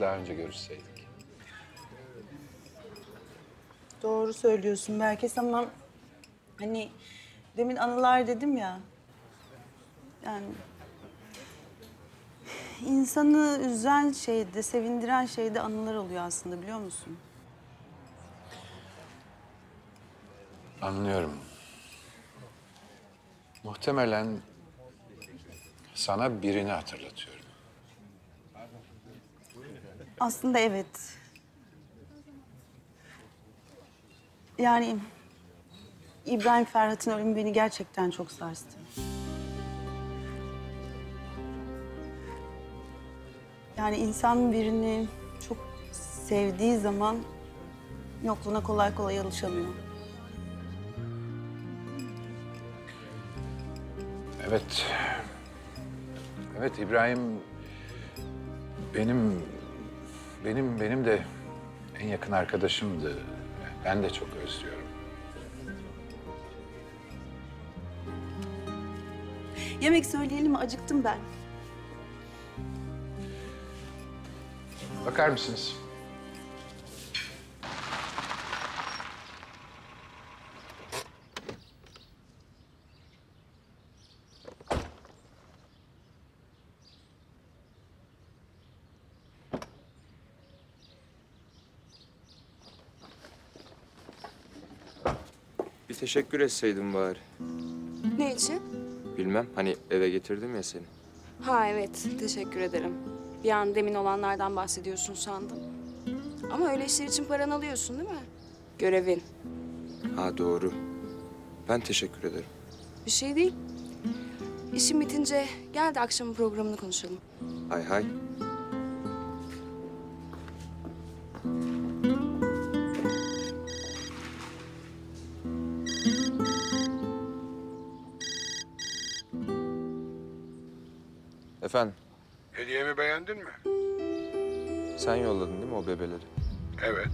Daha önce görüşseydik. Doğru söylüyorsun Berkes ama hani demin anılar dedim ya. Yani insanı üzen şeyde, sevindiren şeyde anılar oluyor aslında biliyor musun? Anlıyorum. Muhtemelen sana birini hatırlatıyorum. Aslında evet. Yani İbrahim Ferhat'ın ölümü beni gerçekten çok sarstı. Yani insan birini çok sevdiği zaman yokluğuna kolay kolay alışamıyor. Evet. Evet İbrahim benim de en yakın arkadaşımdı. Ben de çok özlüyorum. Yemek söyleyelim mi? Acıktım ben. Bakar mısınız? teşekkür etseydim bari. Ne için? Bilmem, hani eve getirdim ya seni. Ha evet, teşekkür ederim. Bir an demin olanlardan bahsediyorsun sandım. Ama öyle işler için paranı alıyorsun değil mi? Görevin. Ha doğru. Ben teşekkür ederim. Bir şey değil. İşim bitince gel de akşamın programını konuşalım. Hay hay. Efendim? Hediyemi beğendin mi? Sen yolladın değil mi o bebeleri? Evet.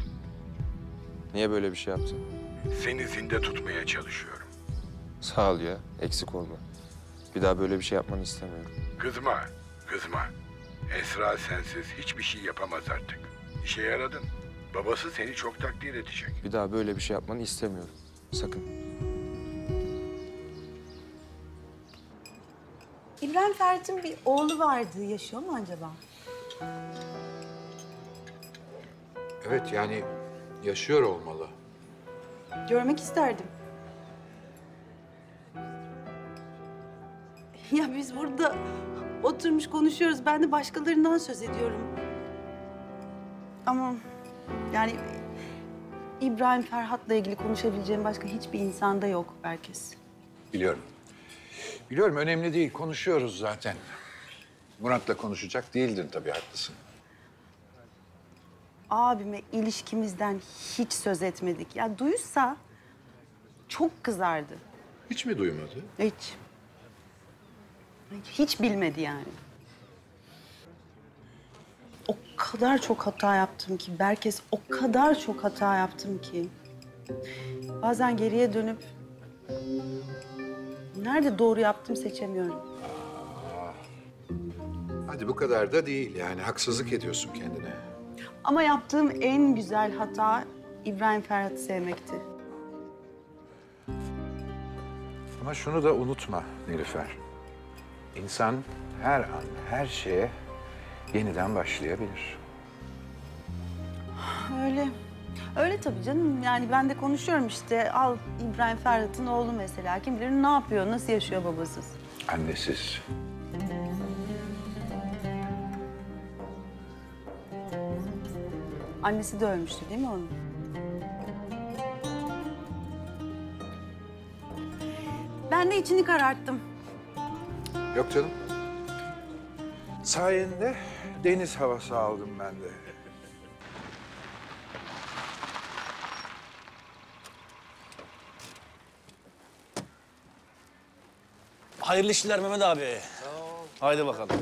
Niye böyle bir şey yaptın? Seni zinde tutmaya çalışıyorum. Sağ ol ya, eksik olma. Bir daha böyle bir şey yapmanı istemiyorum. Kızma, kızma. Esra sensiz hiçbir şey yapamaz artık. İşe yaradın. Babası seni çok takdir edecek. Bir daha böyle bir şey yapmanı istemiyorum. Sakın. İbrahim Ferhat'ın bir oğlu vardı. Yaşıyor mu acaba? Evet, yani yaşıyor olmalı. Görmek isterdim. Ya biz burada oturmuş konuşuyoruz. Ben de başkalarından söz ediyorum. Ama yani İbrahim Ferhat'la ilgili konuşabileceğim başka hiçbir insanda yok Berkes. Biliyorum. Biliyorum, önemli değil. Konuşuyoruz zaten. Murat'la konuşacak değildin tabii, haklısın. Abime ilişkimizden hiç söz etmedik. Yani duysa çok kızardı. Hiç mi duymadı? Hiç. Hiç bilmedi yani. O kadar çok hata yaptım ki Berkes, o kadar çok hata yaptım ki. Bazen geriye dönüp nerede doğru yaptım seçemiyorum. Aa, hadi bu kadar da değil yani, haksızlık ediyorsun kendine. Ama yaptığım en güzel hata İbrahim Ferhat'ı sevmekti. Ama şunu da unutma Nilüfer. İnsan her an, her şeye yeniden başlayabilir. Öyle. Öyle tabii canım. Yani ben de konuşuyorum işte. Al İbrahim Ferhat'ın oğlu mesela. Kim bilir ne yapıyor, nasıl yaşıyor babasız? Annesiz. Annesi de ölmüştü değil mi onun? Ben de içini kararttım. Yok canım. Sayende deniz havası aldım ben de. Hayırlı işler Mehmet abi. Sağ ol. Haydi bakalım.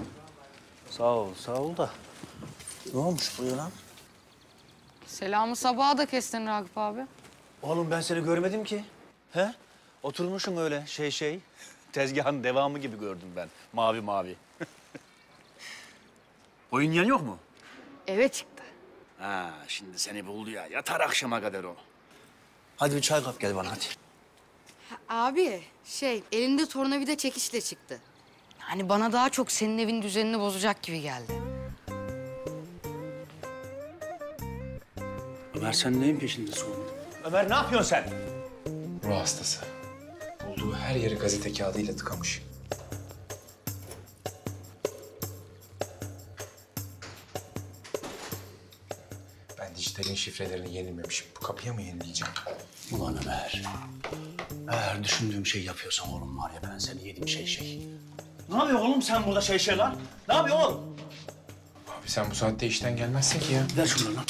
Sağ ol, sağ ol da. Ne olmuş buraya lan? Selamı sabaha da kestin Ragıp abi. Oğlum ben seni görmedim ki. He? Oturmuşsun öyle şey. Tezgahın devamı gibi gördüm ben. Mavi. Oynayan yok mu? Eve çıktı. Ha, şimdi seni buldu ya. Yatar akşama kadar o. Hadi bir çay kap gel bana hadi. Abi elinde tornavida çekişle çıktı. Yani bana daha çok senin evin düzenini bozacak gibi geldi. Ömer sen neyin peşindesin oğlum? Ömer ne yapıyorsun sen? Ruh hastası. Olduğu her yeri gazete kağıdıyla tıkamış. Ben dijitalin şifrelerini yenilememişim. Bu kapıya mı yenileyeceğim? Ulan Ömer. Eğer düşündüğüm şey yapıyorsan oğlum var ya ben seni yedim şey. Ne yapıyorsun oğlum sen burada şey lan? Ne yapıyorsun oğlum? Abi sen bu saatte işten gelmezsin ki ya. Ver şunları lan.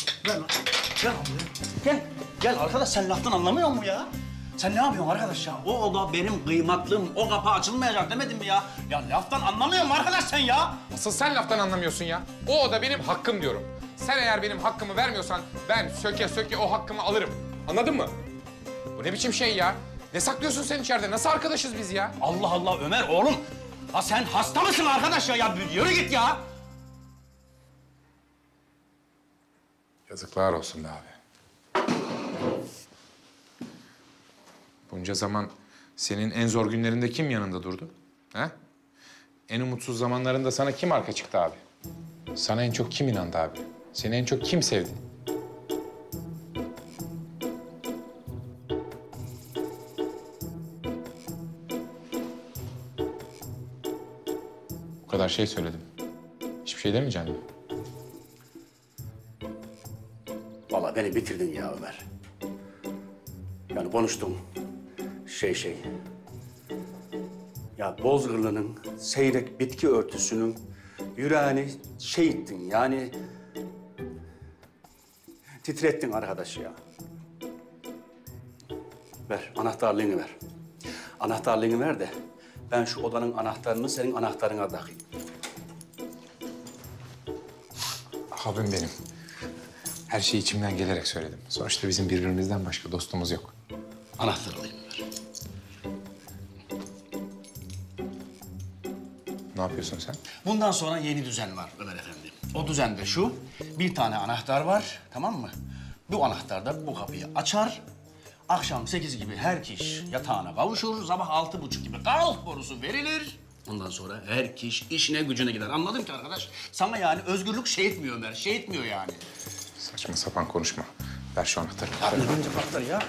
Gel arkadaş sen laftan anlamıyor musun ya? Sen ne yapıyorsun arkadaş ya? O oda benim kıymatlım. O kapı açılmayacak demedim mi ya? Ya laftan anlamıyor musun arkadaş sen ya? Asıl sen laftan anlamıyorsun ya. O oda benim hakkım diyorum. Sen eğer benim hakkımı vermiyorsan ben söke o hakkımı alırım. Anladın mı? Bu ne biçim şey ya? Ne saklıyorsun sen içeride? Nasıl arkadaşız biz ya? Allah Allah Ömer oğlum. Ha sen hasta mısın arkadaş ya? Ya yürü git ya. Yazıklar olsun be abi. Bunca zaman senin en zor günlerinde kim yanında durdu? Ha? En umutsuz zamanlarında sana kim arka çıktı abi? Sana en çok kim inandı abi? Seni en çok kim sevdi? kadar şey söyledim. Hiçbir şey demeyeceksin mi? Vallahi beni bitirdin ya Ömer. Yani konuştum. Ya Bozgırlı'nın seyrek bitki örtüsünün yüreğini şey ettin yani... Titrettin arkadaş ya. Ver, anahtarlığını ver. Anahtarlığını ver de ben şu odanın anahtarını senin anahtarına takayım. Abim benim. Her şeyi içimden gelerek söyledim. Sonuçta bizim birbirimizden başka dostumuz yok. Anahtarlığını ver. Ne yapıyorsun sen? Bundan sonra yeni düzen var Ömer Efendi. O düzende şu, bir tane anahtar var, tamam mı? Bu anahtar da bu kapıyı açar. Akşam 8 gibi herkes yatağına kavuşur, sabah 6:30 gibi kalk borusu verilir. Ondan sonra herkes işine gücüne gider. Anladın ki arkadaş? Sana yani özgürlük şey etmiyor Ömer, şey etmiyor yani. Saçma sapan konuşma. Ver şu anahtarı.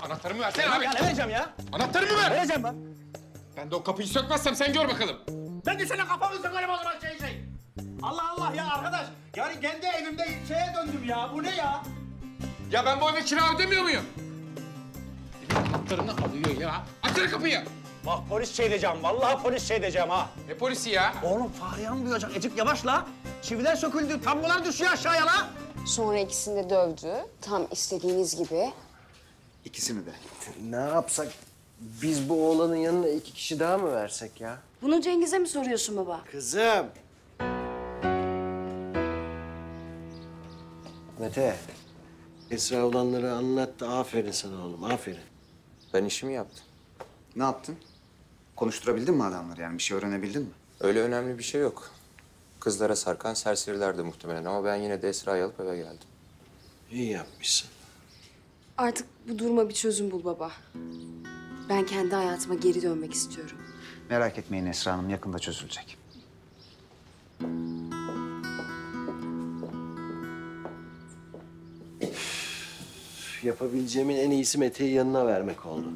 Anahtarımı versene abi. Ya ne vereceğim ya? Anahtarımı ver. Vereceğim ben. Ben de o kapıyı sökmezsem sen gör bakalım. Ben de senin kafamı sıkarım o zaman şey. Allah Allah ya arkadaş. Yani kendi evimde şeye döndüm ya. Bu ne ya? Ya ben bu eve kira ödemiyor muyum? Anahtarını alıyor ya. Açın kapıyı. Bak polis şey diyeceğim. Vallahi polis şey diyeceğim ha. Ne polisi ya? Oğlum Fahriye'm duyacak. Ecik yavaş la. Çiviler söküldü. Tablolar düşüyor aşağıya la. Sonra ikisini de dövdü. Tam istediğiniz gibi. İkisini de. Ne yapsak? Biz bu oğlanın yanına 2 kişi daha mı versek ya? Bunu Cengiz'e mi soruyorsun baba? Kızım. Mete, Esra olanları anlattı. Aferin sana oğlum, aferin. Ben işimi yaptım. Ne yaptın? Konuşturabildin mi adamları yani? Bir şey öğrenebildin mi? Öyle önemli bir şey yok. Kızlara sarkan serserilerdi muhtemelen ama ben yine de Esra'yı alıp eve geldim. İyi yapmışsın. Artık bu duruma bir çözüm bul baba. Ben kendi hayatıma geri dönmek istiyorum. Merak etmeyin Esra Hanım, yakında çözülecek. Yapabileceğimin en iyisi Mete'yi yanına vermek oldu.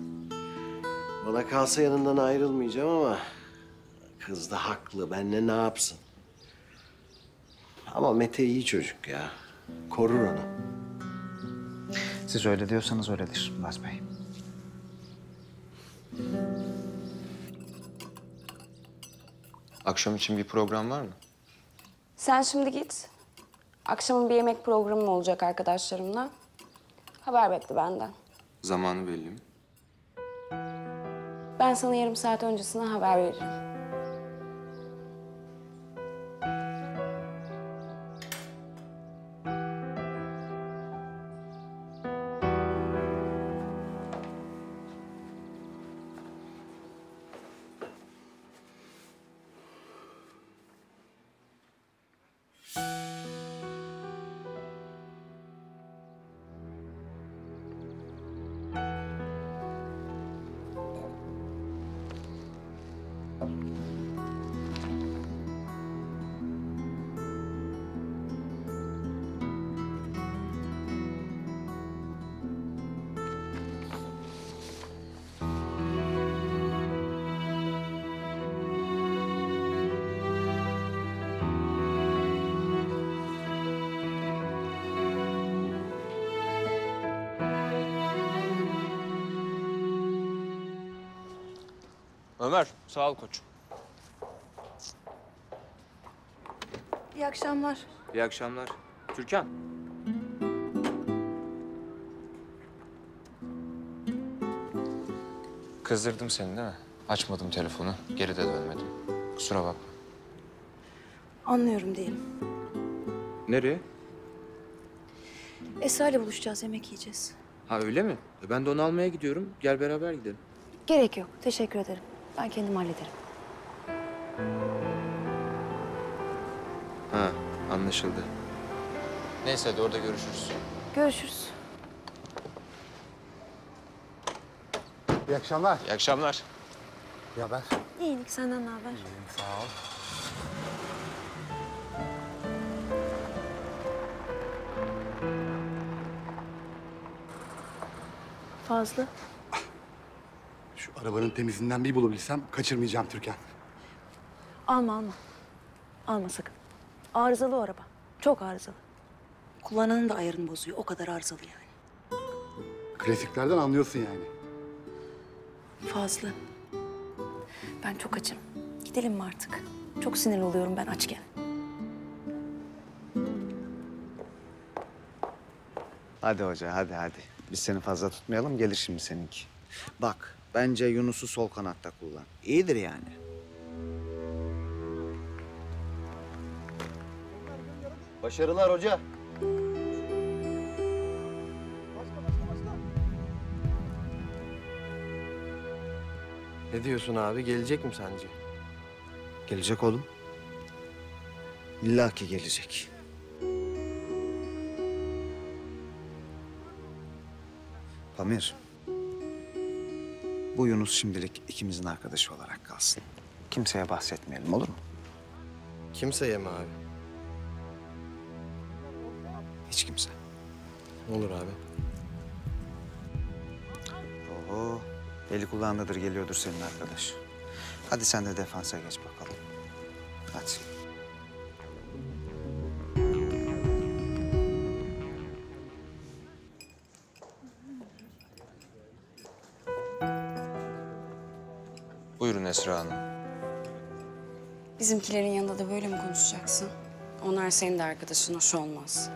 Bana kalsa yanından ayrılmayacağım ama... Kız da haklı, benle ne yapsın? Ama Mete iyi çocuk ya, korur onu. Siz öyle diyorsanız öyledir Murat Bey. Akşam için bir program var mı? Sen şimdi git. Akşamın bir yemek programı olacak arkadaşlarımla. Haber bekle benden. Zamanı belli mi? Ben sana yarım saat öncesine haber veririm. Ömer, sağ ol koçum. İyi akşamlar. İyi akşamlar. Türkan. Kızdırdım seni değil mi? Açmadım telefonu, geri de dönmedim. Kusura bakma. Anlıyorum diyelim. Nereye? Esra'yla buluşacağız, yemek yiyeceğiz. Ha öyle mi? Ben de onu almaya gidiyorum. Gel beraber gidelim. Gerek yok, teşekkür ederim. Ben kendim hallederim. Ha, anlaşıldı. Neyse, hadi orada görüşürüz. Görüşürüz. İyi akşamlar. İyi akşamlar. Ne haber? İyilik, senden ne haber? İyiyim, sağ ol. Fazla. Şu arabanın temizinden bir bulabilsem kaçırmayacağım Türkan. Alma, alma. Alma sakın. Arızalı o araba. Çok arızalı. Kullananın da ayarını bozuyor. O kadar arızalı yani. Klasiklerden anlıyorsun yani. Fazla. Ben çok açım. Gidelim mi artık? Çok sinirli oluyorum ben açken. Hadi hoca, hadi hadi. Biz seni fazla tutmayalım, gelir şimdi seninki. Bak, bence Yunus'u sol kanatta kullan. İyidir yani. Başarılar hoca. Başla. Ne diyorsun abi, gelecek mi sence? Gelecek oğlum. İlla ki gelecek. Pamir, bu Yunus şimdilik ikimizin arkadaşı olarak kalsın. Kimseye bahsetmeyelim, olur mu? Kimseye mi abi? Hiç kimse. Olur abi. Oho, eli kulağındadır, geliyordur senin arkadaş. Hadi sen de defansa geç bakalım. Hadi. Buyurun Esra Hanım. Bizimkilerin yanında da böyle mi konuşacaksın? Onlar senin de arkadaşın, hoş olmaz.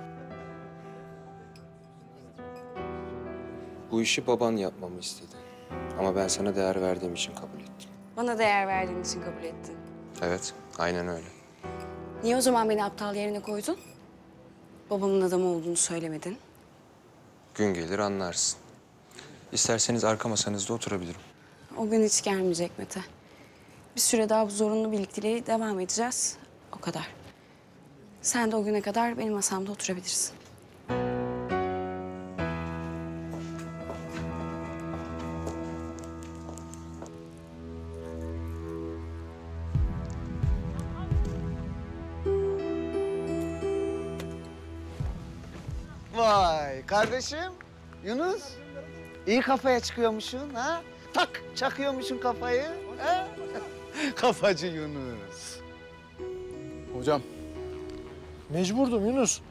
Bu işi baban yapmamı istedi. Ama ben sana değer verdiğim için kabul ettim. Bana değer verdiğin için kabul ettin. Evet, aynen öyle. Niye o zaman beni aptal yerine koydun? Babamın adamı olduğunu söylemedin. Gün gelir anlarsın. İsterseniz arka masanızda oturabilirim. O gün hiç gelmeyecek Mete. Bir süre daha bu zorunlu birlikteliğe devam edeceğiz. O kadar. Sen de o güne kadar benim masamda oturabilirsin. Vay kardeşim, Yunus, iyi kafaya çıkıyormuşsun ha? Tak, çakıyormuşsun kafayı. Ha? Kafacı Yunus. Hocam, mecburdum Yunus.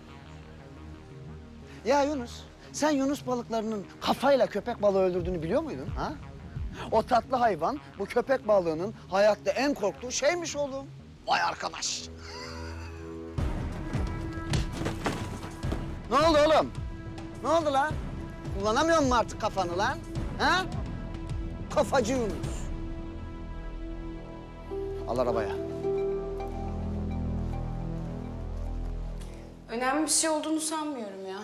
Ya Yunus, sen Yunus balıklarının kafayla köpek balığı öldürdüğünü biliyor muydun ha? O tatlı hayvan, bu köpek balığının hayatta en korktuğu şeymiş oğlum. Vay arkadaş. Ne oldu oğlum? Ne oldu lan? Kullanamıyor musun artık kafanı lan? Ha? Kafacı Yunus. Al arabaya. Önemli bir şey olduğunu sanmıyorum ya.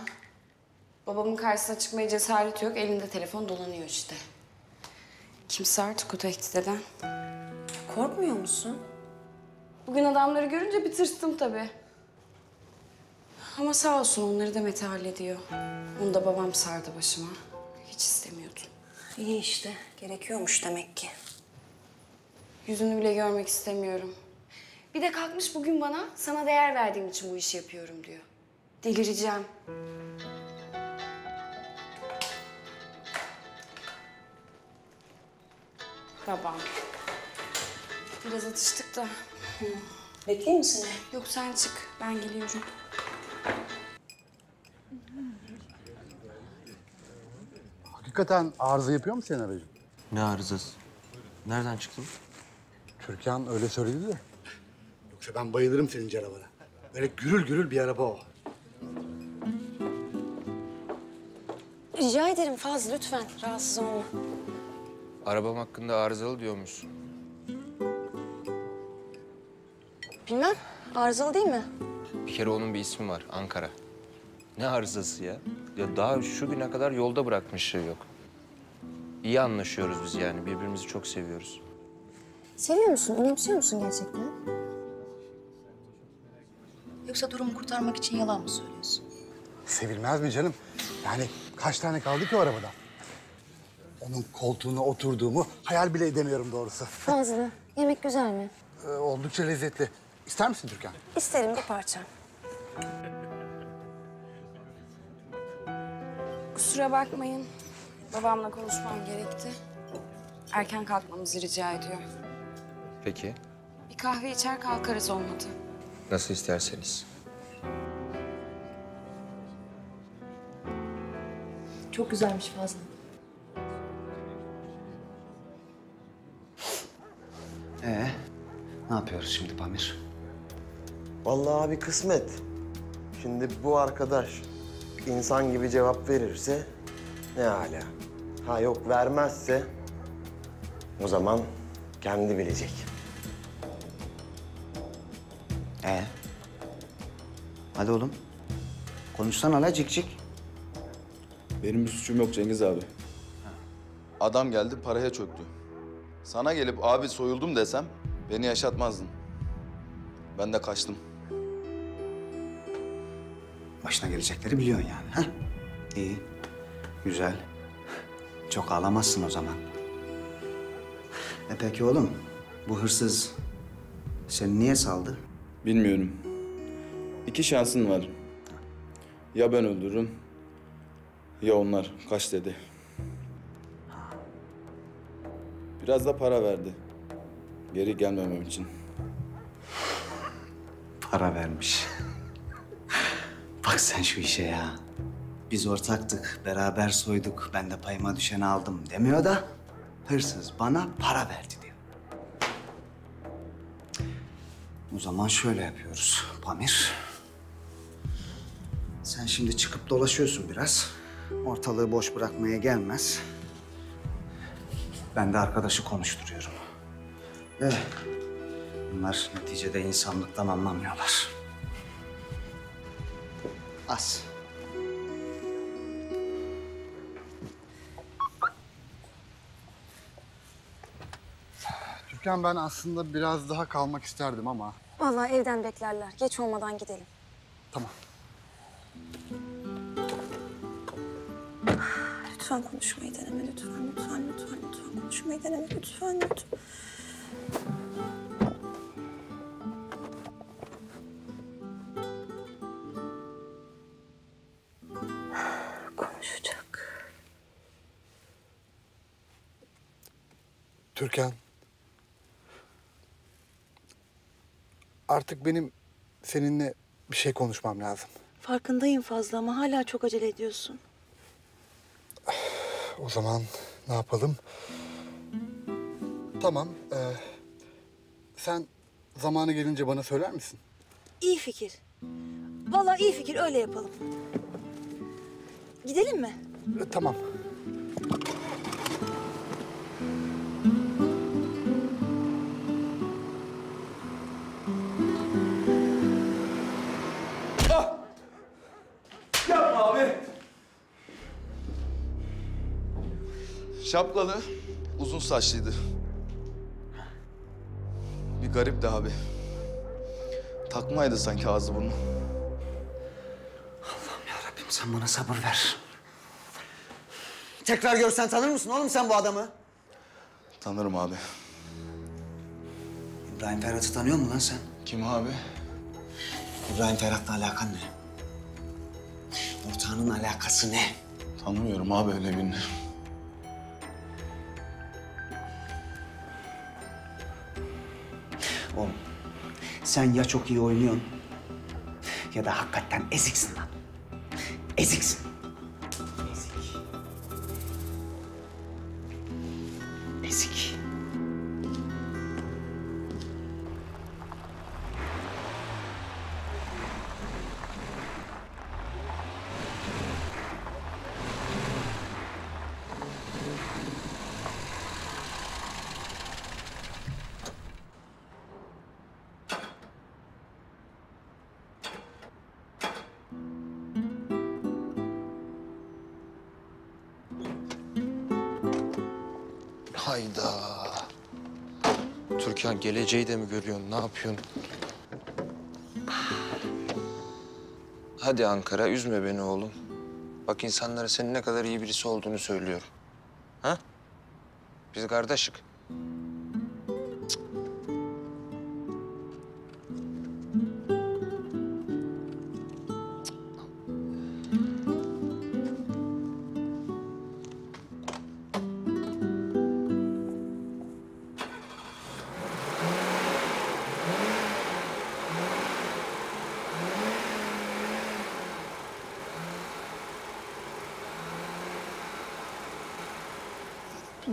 Babamın karşısına çıkmaya cesareti yok. Elinde telefon dolanıyor işte. Kimse artık o tehdit eden. Korkmuyor musun? Bugün adamları görünce bir tırstım tabii. Ama sağ olsun onları da Mete hallediyor. Onu da babam sardı başıma. Hiç istemiyordum. İyi işte. Gerekiyormuş demek ki. Yüzünü bile görmek istemiyorum. Bir de kalkmış bugün bana sana değer verdiğim için bu işi yapıyorum diyor. Delireceğim. Babam. Biraz atıştık da. Bekleyeyim mi seni? Yok sen çık. Ben geliyorum. Hakikaten arıza yapıyor mu senin aracın? Ne arızası? Nereden çıktın? Türkan öyle söyledi de. Yoksa ben bayılırım senin arabana. Böyle gürül gürül bir araba o. Rica ederim Fazıl, lütfen rahatsız olma. Arabam hakkında arızalı diyormuşsun. Bilmem, arızalı değil mi? Bir kere onun bir ismi var, Ankara. Ne arızası ya? Ya daha şu güne kadar yolda bırakmışlığı yok. İyi anlaşıyoruz biz yani, birbirimizi çok seviyoruz. Seviyor musun, önemsiyor musun gerçekten? Yoksa durumu kurtarmak için yalan mı söylüyorsun? Sevilmez mi canım? Yani kaç tane kaldı ki o arabadan? Onun koltuğuna oturduğumu hayal bile edemiyorum doğrusu. Fazla, yemek güzel mi? Oldukça lezzetli. İster misin Türkan? İsterim, bir parça. Kusura bakmayın. Babamla konuşmam gerekti. Erken kalkmamızı rica ediyor. Peki. Bir kahve içer kalkarız olmadı. Nasıl isterseniz. Çok güzelmiş Fazlı. Ne yapıyoruz şimdi Pamir? Vallahi abi kısmet. Şimdi bu arkadaş insan gibi cevap verirse ne âlâ. Ha yok vermezse o zaman kendi bilecek. Hadi oğlum. Konuşsana la cik. Benim bir suçum yok Cengiz abi. Adam geldi paraya çöktü. Sana gelip abi soyuldum desem beni yaşatmazdın. Ben de kaçtım. Başına gelecekleri biliyorsun yani. Ha? İyi. Güzel. Çok ağlamazsın o zaman. Peki oğlum, bu hırsız seni niye saldı? Bilmiyorum. İki şansın var. Ya ben öldürürüm, ya onlar kaç dedi. Biraz da para verdi. Geri gelmemem için. Para vermiş. Bak sen şu işe ya. Biz ortaktık, beraber soyduk, ben de payıma düşeni aldım demiyor da hırsız bana para verdi diyor. O zaman şöyle yapıyoruz Pamir. Sen şimdi çıkıp dolaşıyorsun biraz. Ortalığı boş bırakmaya gelmez. Ben de arkadaşı konuşturuyorum. Bunlar neticede insanlıktan anlamıyorlar. Az. Türkan, ben aslında biraz daha kalmak isterdim ama... Vallahi evden beklerler. Geç olmadan gidelim. Tamam. Lütfen konuşmayı deneme, lütfen. Konuşmayı deneme, lütfen. Konuşacak. Türkan. Artık benim seninle bir şey konuşmam lazım. Farkındayım Fazlı ama hala çok acele ediyorsun. O zaman ne yapalım? Tamam. Sen zamanı gelince bana söyler misin? İyi fikir. Vallahi iyi fikir, öyle yapalım. Gidelim mi? Tamam. Şapkalı, uzun saçlıydı. Bir garipti abi. Takmaydı sanki ağzı burnu. Allah'ım yarabbim, sen bana sabır ver. Tekrar görsen tanır mısın oğlum sen bu adamı? Tanırım abi. İbrahim Ferhat'ı tanıyor musun lan sen? Kim abi? İbrahim Ferhat'la alakan ne? Ortağının alakası ne? Tanımıyorum abi öyle birini. Oğlum, sen ya çok iyi oynuyorsun ya da hakikaten eziksin lan. Eziksin. Ezik. Hayda. Türkan, geleceği de mi görüyorsun? Ne yapıyorsun? Hadi Ankara, üzme beni oğlum. Bak insanlara senin ne kadar iyi birisi olduğunu söylüyorum. Ha? Biz kardeşik.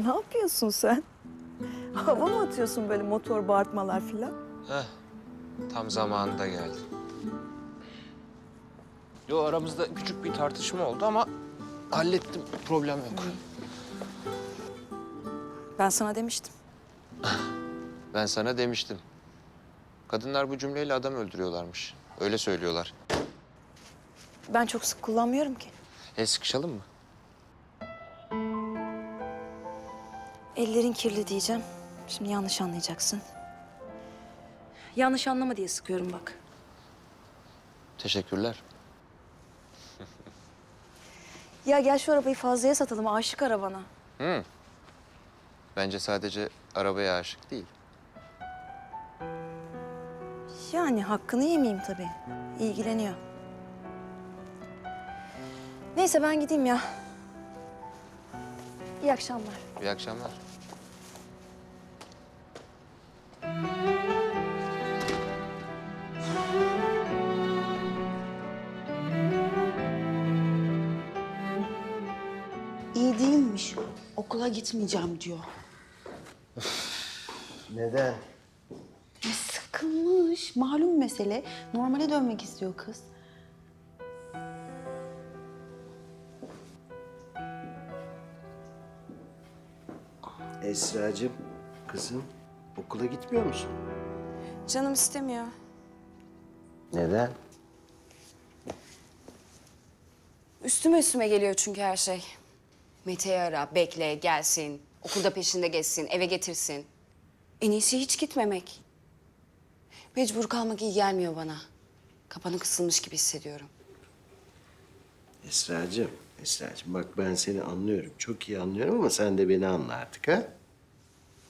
Ne yapıyorsun sen? Hava mı atıyorsun böyle motor bağırtmalar filan? Heh, tam zamanında geldim. Yo, aramızda küçük bir tartışma oldu ama hallettim, problem yok. Ben sana demiştim. Ben sana demiştim. Kadınlar bu cümleyle adam öldürüyorlarmış. Öyle söylüyorlar. Ben çok sık kullanmıyorum ki. Sıkışalım mı? Ellerin kirli diyeceğim. Şimdi yanlış anlayacaksın. Yanlış anlama diye sıkıyorum bak. Teşekkürler. Ya gel şu arabayı Fazla'ya satalım. Aşık arabana. Hı. Bence sadece arabaya aşık değil. Yani hakkını yemeyeyim tabii. İlgileniyor. Neyse ben gideyim ya. İyi akşamlar. İyi akşamlar. İyi değilmiş. Okula gitmeyeceğim diyor. Neden? Sıkılmış. Malum mesele. Normale dönmek istiyor kız. Esra'cığım, kızım okula gitmiyor musun? Canım istemiyor. Neden? Üstüme geliyor çünkü her şey. Mete'yi ara, bekle, gelsin. Okulda peşinde geçsin, eve getirsin. En iyisi hiç gitmemek. Mecbur kalmak iyi gelmiyor bana. Kapanı kısılmış gibi hissediyorum. Esra'cığım bak ben seni anlıyorum. Çok iyi anlıyorum ama sen de beni anla artık ha?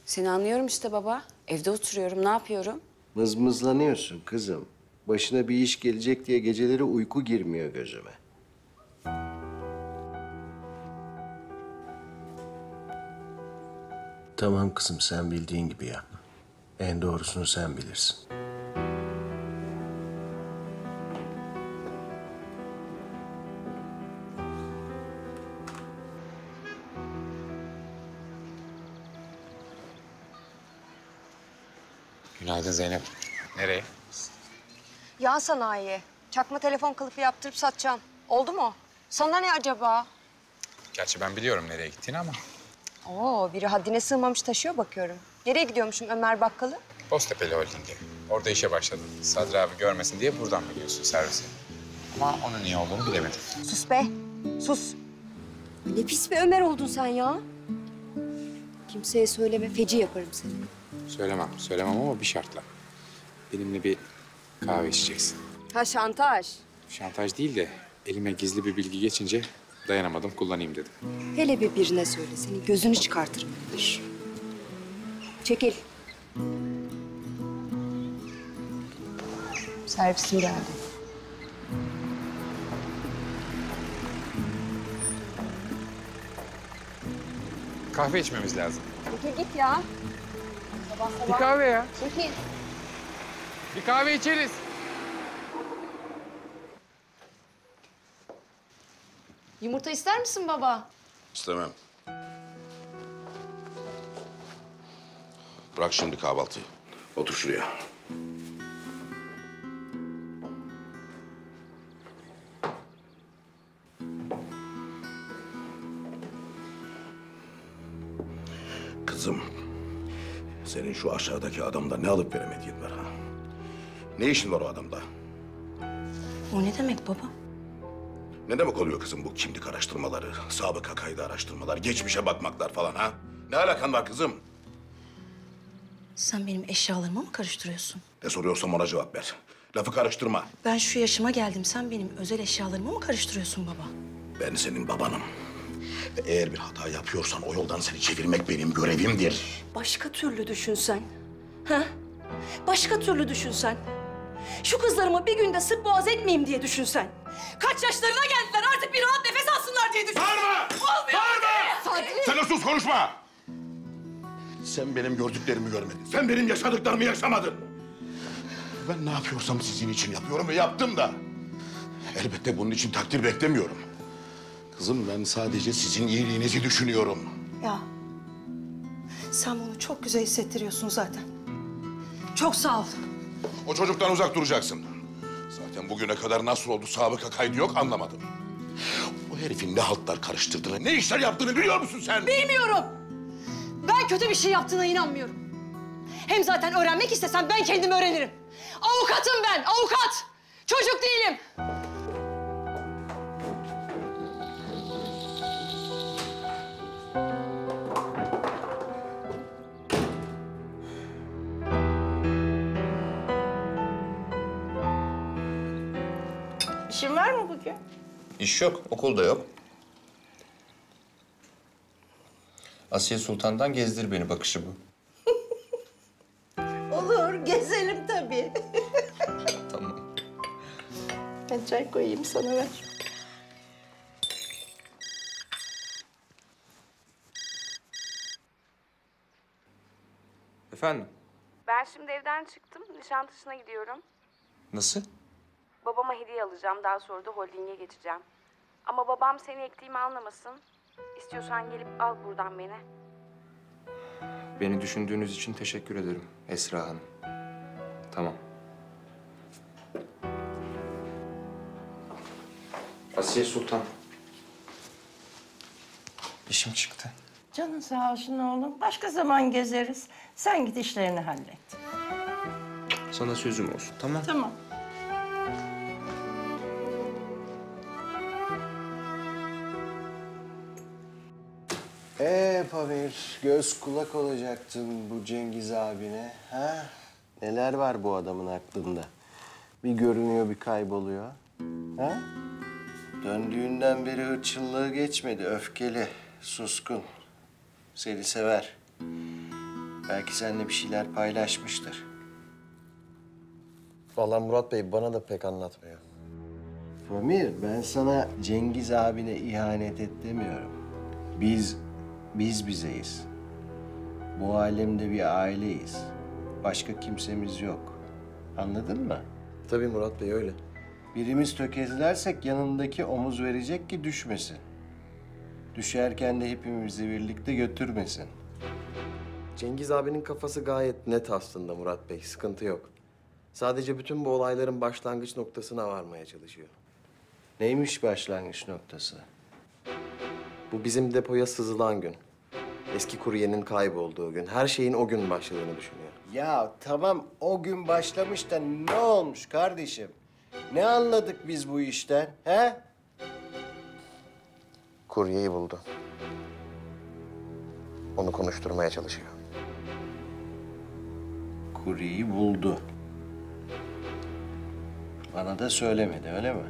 Seni anlıyorum işte baba. Evde oturuyorum, ne yapıyorum? Mızmızlanıyorsun kızım. Başına bir iş gelecek diye geceleri uyku girmiyor gözüme. Tamam kızım, sen bildiğin gibi yap. En doğrusunu sen bilirsin. Günaydın Zeynep. Nereye? Yağ sanayiye. Çakma telefon kılıfı yaptırıp satacağım. Oldu mu? Sana ne acaba? Gerçi ben biliyorum nereye gittiğini ama. Oo, biri haddine sığmamış taşıyor bakıyorum. Nereye gidiyormuşum Ömer bakkalı? Boztepeli Holding'e. Orada işe başladım. Sadri abi görmesin diye buradan biliyorsun servise. Ama onun niye olduğunu bilemedim. Sus be, sus. Ne pis bir Ömer oldun sen ya. Kimseye söyleme, feci yaparım seni. Söylemem ama bir şartla. Benimle bir kahve içeceksin. Ha, şantaj. Şantaj değil de elime gizli bir bilgi geçince dayanamadım, kullanayım dedim. Hele birine söyle, senin gözünü çıkartırım. Çekil. Servisim geldi. Kahve içmemiz lazım. Çekil git ya. Bir kahve ya. Çekil. Bir kahve içeriz. Yumurta ister misin baba? İstemem. Bırak şimdi kahvaltıyı. Otur şuraya. Kızım, senin şu aşağıdaki adamda ne alıp veremediğin var ha? Ne işin var o adamda? O ne demek baba? Ne demek oluyor kızım bu kimlik araştırmaları, sabıka kaydı araştırmalar, geçmişe bakmaklar falan ha? Ne alakan var kızım? Sen benim eşyalarıma mı karıştırıyorsun? Ne soruyorsam ona cevap ver. Lafı karıştırma. Ben şu yaşıma geldim, sen benim özel eşyalarıma mı karıştırıyorsun baba? Ben senin babanım. Ve eğer bir hata yapıyorsan o yoldan seni çevirmek benim görevimdir. Başka türlü düşünsen. Ha? Başka türlü düşünsen. Şu kızlarıma bir günde sık boğaz etmeyeyim diye düşünsen. Kaç yaşlarına geldiler artık bir rahat nefes alsınlar diye düşünsen. Bağırma! Olmuyor! Bağırma! Sen sus konuşma! Sen benim gördüklerimi görmedin. Sen benim yaşadıklarımı yaşamadın. Ben ne yapıyorsam sizin için yapıyorum ve yaptım da. Elbette bunun için takdir beklemiyorum. Kızım ben sadece sizin iyiliğinizi düşünüyorum. Ya Sen bunu çok güzel hissettiriyorsun zaten. Çok sağ ol. O çocuktan uzak duracaksın. Zaten bugüne kadar nasıl oldu sabıka kaydı yok anlamadım. O herifin ne haltlar karıştırdığını, ne işler yaptığını biliyor musun sen? Bilmiyorum. Ben kötü bir şey yaptığına inanmıyorum. Hem zaten öğrenmek istesem ben kendim öğrenirim. Avukatım ben, avukat. Çocuk değilim. İşin var mı bugün? İş yok, okul da yok. Asiye Sultan'dan gezdir beni bakışı bu. Olur, gezelim tabii. Tamam. Ben çay koyayım sana, ver. Efendim? Ben şimdi evden çıktım, Nişantaşı'na gidiyorum. Nasıl? Babama hediye alacağım, daha sonra da holdinge geçeceğim. Ama babam seni ektiğimi anlamasın. İstiyorsan gelip al buradan beni. Beni düşündüğünüz için teşekkür ederim Esra Hanım. Tamam. Asiye Sultan. İşim çıktı. Canın sağ olsun oğlum. Başka zaman gezeriz. Sen git işlerini hallet. Sana sözüm olsun, tamam? Tamam. Pamir, göz kulak olacaktın bu Cengiz abine, ha? Neler var bu adamın aklında? Bir görünüyor, bir kayboluyor, ha? Döndüğünden beri hırçınlığı geçmedi, öfkeli, suskun. Seni sever. Belki seninle bir şeyler paylaşmıştır. Vallahi Murat Bey bana da pek anlatmıyor. Pamir, ben sana Cengiz abine ihanet et demiyorum. Biz bizeyiz. Bu alemde bir aileyiz. Başka kimsemiz yok. Anladın mı? Tabii Murat Bey, öyle. Birimiz tökezlersek yanındaki omuz verecek ki düşmesin. Düşerken de hepimizi birlikte götürmesin. Cengiz abinin kafası gayet net aslında Murat Bey. Sıkıntı yok. Sadece bütün bu olayların başlangıç noktasına varmaya çalışıyor. Neymiş başlangıç noktası? Bu bizim depoya sızılan gün. Eski kuryenin kaybolduğu gün. Her şeyin o gün başladığını düşünüyor. Ya tamam, o gün başlamış da ne olmuş kardeşim? Ne anladık biz bu işten, he? Kuryeyi buldu. Onu konuşturmaya çalışıyor. Kuryeyi buldu. Bana da söylemedi, öyle mi?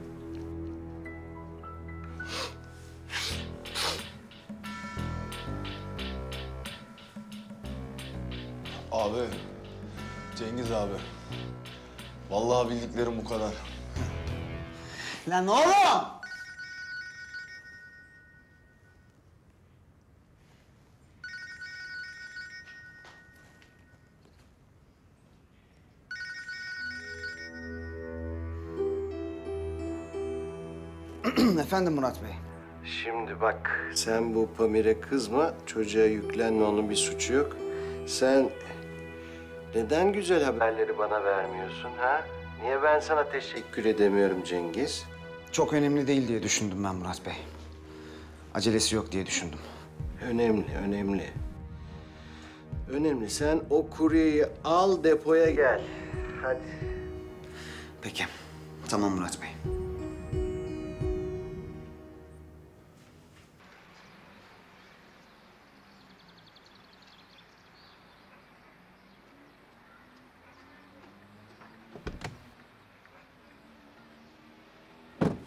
Abi, Cengiz abi. Vallahi bildiklerim bu kadar. Lan oğlum! Efendim Murat Bey. Şimdi bak, sen bu Pamir'e kızma, çocuğa yüklenme, onun bir suçu yok. Sen... Neden güzel haberleri bana vermiyorsun, ha? Niye ben sana teşekkür edemiyorum Cengiz? Çok önemli değil diye düşündüm ben Murat Bey. Acelesi yok diye düşündüm. Önemli. Sen o kuryeyi al, depoya gel. Hadi. Peki. Tamam Murat Bey.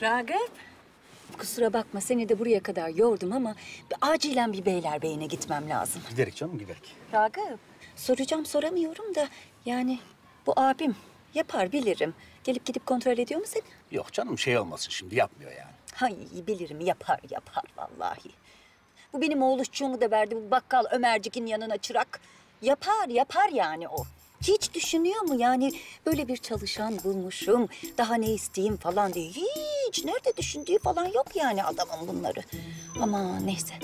Ragıp, kusura bakma seni de buraya kadar yordum ama acilen bir Beylerbeyi'ne gitmem lazım. Giderik canım, giderik. Ragıp, soracağım soramıyorum da yani bu abim yapar bilirim. Gelip gidip kontrol ediyor mu seni? Yok canım, şey olmasın şimdi, yapmıyor yani. Hay bilirim, yapar vallahi. Bu benim oğluşçuğumu da verdi bu bakkal Ömercik'in yanına çırak. Yapar yani o. Hiç düşünüyor mu yani böyle bir çalışan bulmuşum, daha ne isteyeyim falan diye hiç nerede düşündüğü falan yok yani adamın bunları. Ama neyse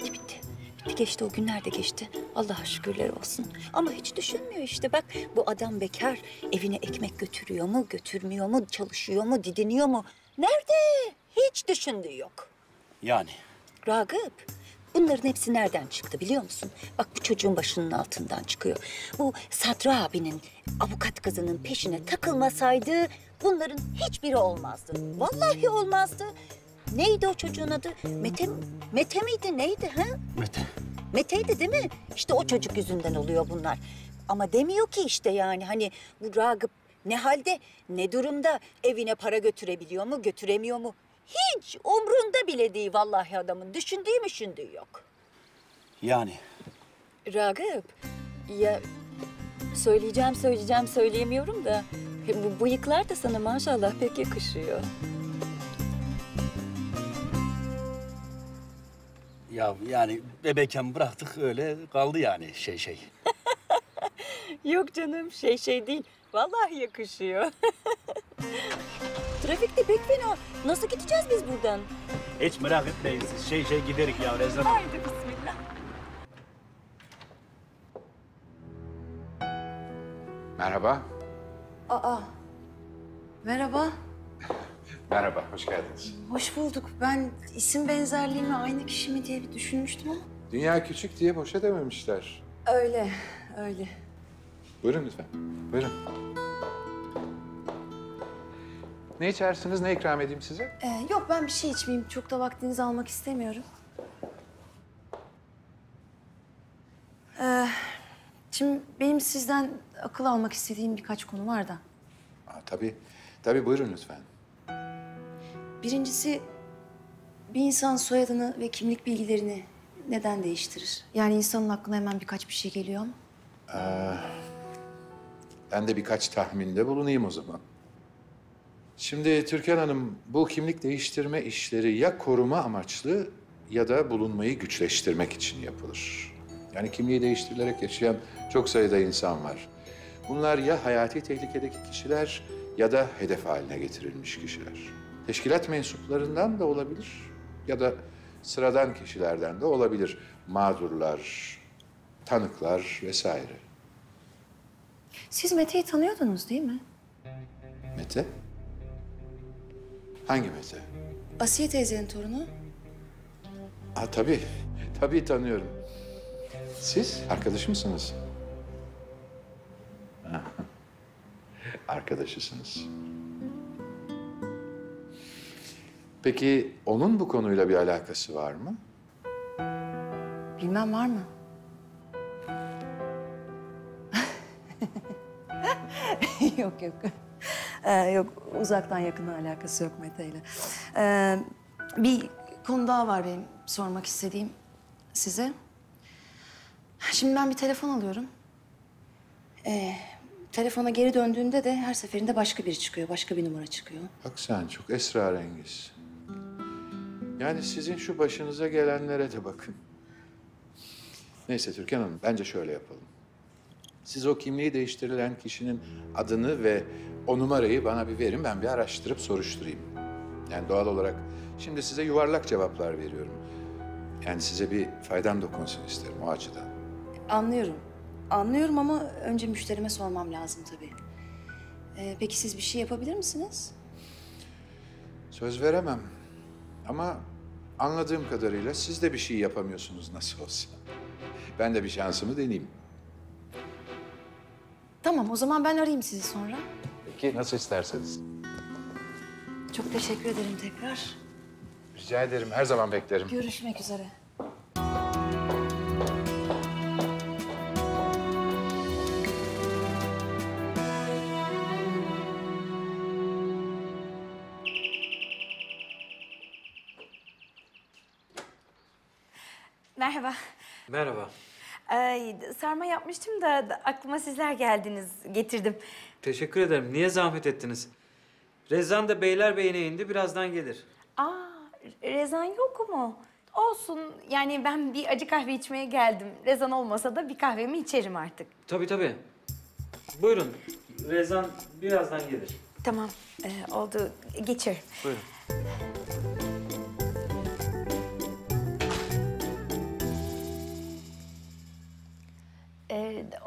bitti. Geçti geçti, o günler de geçti. Allah'a şükürler olsun. Ama hiç düşünmüyor işte, bak bu adam bekar. Evine ekmek götürüyor mu, götürmüyor mu, çalışıyor mu, didiniyor mu? Nerede? Hiç düşündüğü yok. Yani? Ragıp, bunların hepsi nereden çıktı biliyor musun? Bak bu çocuğun başının altından çıkıyor. Bu Sadri abinin, avukat kızının peşine takılmasaydı bunların hiçbiri olmazdı. Vallahi olmazdı. Neydi o çocuğun adı? Mete miydi, neydi ha? Mete. Mete'ydi değil mi? İşte o çocuk yüzünden oluyor bunlar. Ama demiyor ki işte yani hani bu Ragıp ne halde, ne durumda, evine para götürebiliyor mu, götüremiyor mu? Hiç umrunda bile değil vallahi adamın. Düşündüğü müşündüğü yok. Yani? Ragıp, ya söyleyeceğim söyleyemiyorum da... Bu bıyıklar da sana maşallah pek yakışıyor. Ya yani bebekken bıraktık öyle kaldı yani şey. Yok canım şey değil. Vallahi yakışıyor. Trafik de pek fena. Nasıl gideceğiz biz buradan? Hiç merak etmeyin siz. Şey giderik ya Rezan. Haydi bismillah. Merhaba. Aa. Merhaba. Merhaba, hoş geldiniz. Hoş bulduk. Ben isim benzerliği mi, aynı kişi mi diye bir düşünmüştüm ama. Dünya küçük diye boşa dememişler. Öyle. Buyurun lütfen, buyurun. Ne içersiniz, ne ikram edeyim size? Yok, ben bir şey içmeyeyim. Çok da vaktinizi almak istemiyorum. Şimdi benim sizden akıl almak istediğim birkaç konu var da. Tabii buyurun lütfen. Birincisi, bir insan soyadını ve kimlik bilgilerini neden değiştirir? Yani insanın aklına hemen birkaç bir şey geliyor ama. Ben de birkaç tahminde bulunayım o zaman. Şimdi Türkan Hanım, bu kimlik değiştirme işleri ya koruma amaçlı ya da bulunmayı güçleştirmek için yapılır. Yani kimliği değiştirilerek yaşayan çok sayıda insan var. Bunlar ya hayati tehlikedeki kişiler ya da hedef haline getirilmiş kişiler. Teşkilat mensuplarından da olabilir ya da sıradan kişilerden de olabilir. Mağdurlar, tanıklar vesaire. Siz Mete'yi tanıyordunuz değil mi? Mete? Hangi Mete? Asiye teyzenin torunu. Tabii tanıyorum. Siz arkadaş mısınız? Arkadaşısınız. Peki onun bu konuyla bir alakası var mı? Bilmem var mı? Yok. Yok, uzaktan yakına alakası yok Mete'yle. Bir konu daha var benim sormak istediğim size. Şimdi ben bir telefon alıyorum. Telefona geri döndüğümde de her seferinde başka biri çıkıyor, başka bir numara çıkıyor. Bak sen çok esrarengiz. Yani sizin şu başınıza gelenlere de bakın. Neyse Türkan Hanım, bence şöyle yapalım. Siz o kimliği değiştirilen kişinin adını ve o numarayı bana bir verin, ben bir araştırıp soruşturayım. Yani doğal olarak şimdi size yuvarlak cevaplar veriyorum. Yani size bir faydam dokunsun isterim o açıdan. Anlıyorum ama önce müşterime sormam lazım tabii. Peki siz bir şey yapabilir misiniz? Söz veremem. Ama anladığım kadarıyla siz de bir şey yapamıyorsunuz nasıl olsa. Ben de bir şansımı deneyeyim. Tamam, o zaman ben arayayım sizi sonra. Peki, nasıl isterseniz. Çok teşekkür ederim tekrar. Rica ederim, her zaman beklerim. Görüşmek üzere. Merhaba. Merhaba. Sarma yapmıştım da aklıma sizler geldiniz, getirdim. Teşekkür ederim. Niye zahmet ettiniz? Rezan da Beylerbeyi'ne indi, birazdan gelir. Rezan yok mu? Olsun, yani ben bir acı kahve içmeye geldim. Rezan olmasa da bir kahvemi içerim artık. Tabii. Buyurun, Rezan birazdan gelir. Tamam, oldu. Geçiyorum. Buyurun.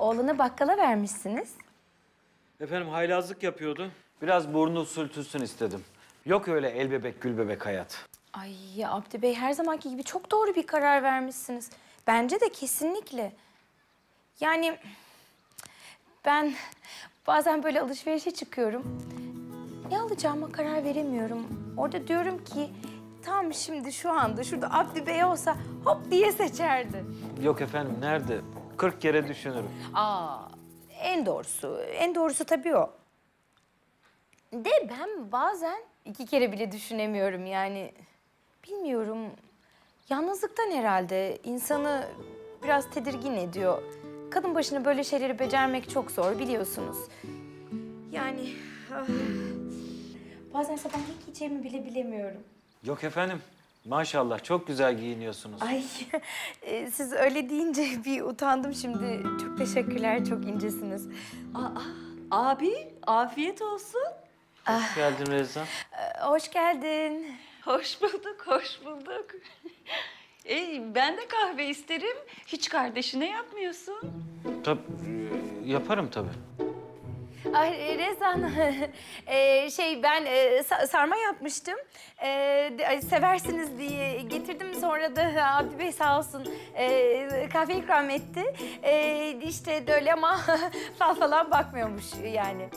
oğlunu bakkala vermişsiniz. Efendim haylazlık yapıyordu. Biraz burnu sürtülsün istedim. Yok öyle el bebek gül bebek hayat. Ay Abdi Bey her zamanki gibi çok doğru bir karar vermişsiniz. Bence de kesinlikle. Yani ben bazen böyle alışverişe çıkıyorum. Ne alacağıma karar veremiyorum. Orada diyorum ki tam şimdi şu anda şurada Abdi Bey olsa hop diye seçerdi. Yok efendim nerede? 40 kere düşünürüm. Aa en doğrusu tabii o. De ben bazen 2 kere bile düşünemiyorum yani. Bilmiyorum. Yalnızlıktan herhalde insanı biraz tedirgin ediyor. Kadın başına böyle şeyleri becermek çok zor biliyorsunuz. Yani ah, bazense ben ne giyeceğimi bile bilemiyorum. Yok efendim. Maşallah çok güzel giyiniyorsunuz. Ay siz öyle deyince bir utandım şimdi. Çok teşekkürler, çok incesiniz. Aa, abi afiyet olsun. Hoş geldin Rezan. Hoş geldin. Hoş bulduk, hoş bulduk. Ben de kahve isterim. Hiç kardeşine yapmıyorsun. Yaparım tabii. Ay Rezan, ben sarma yapmıştım. Seversiniz diye getirdim. Sonra da Abdi Bey sağ olsun kahve ikram etti. İşte böyle ama fal falan bakmıyormuş yani.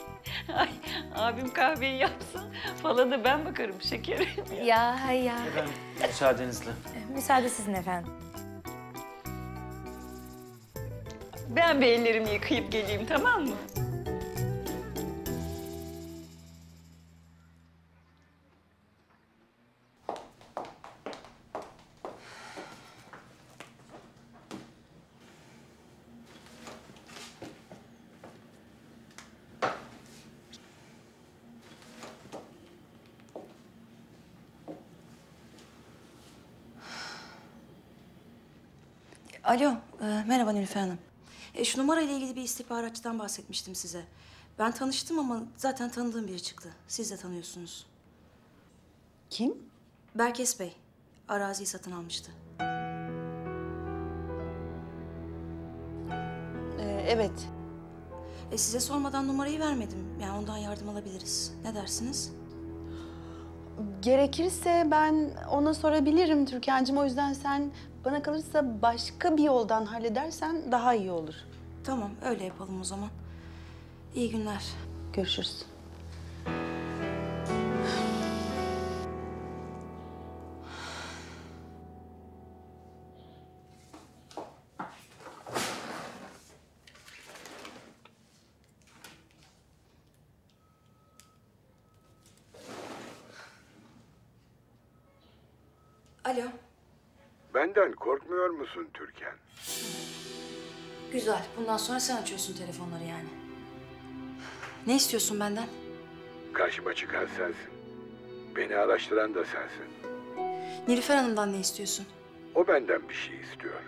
Ay abim kahveyi yapsın. Fala da ben bakarım şekerim. Ya. Efendim, müsaadenizle. Müsaade sizin efendim. Ben bir ellerimi yıkayıp geleyim tamam mı? Alo, merhaba Nilüfer Hanım. Şu numarayla ilgili bir istihbaratçıdan bahsetmiştim size. Ben tanıştım ama zaten tanıdığım biri çıktı. Siz de tanıyorsunuz. Kim? Berkes Bey. Araziyi satın almıştı. Evet. Size sormadan numarayı vermedim. Yani ondan yardım alabiliriz. Ne dersiniz? Gerekirse ben ona sorabilirim Türkan'cığım. O yüzden sen bana kalırsa başka bir yoldan halledersen daha iyi olur. Tamam, öyle yapalım o zaman. İyi günler. Görüşürüz. Alo. Benden korkmuyor musun Türkan? Güzel. Bundan sonra sen açıyorsun telefonları yani. Ne istiyorsun benden? Karşıma çıkan sensin. Beni araştıran da sensin. Nilüfer Hanım'dan ne istiyorsun? O benden bir şey istiyor.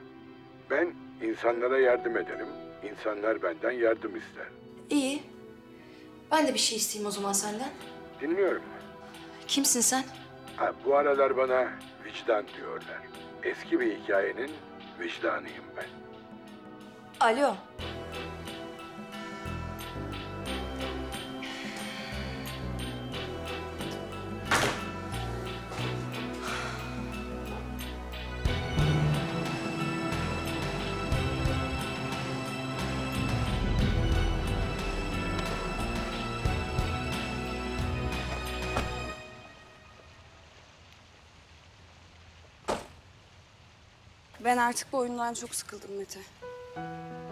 Ben insanlara yardım ederim. İnsanlar benden yardım ister. İyi. Ben de bir şey isteyeyim o zaman senden. Dinliyorum. Kimsin sen? Ha, bu aralar bana vicdan diyorlar. Eski bir hikayenin vicdanıyım ben. Alo. Ben artık bu oyundan çok sıkıldım Mete.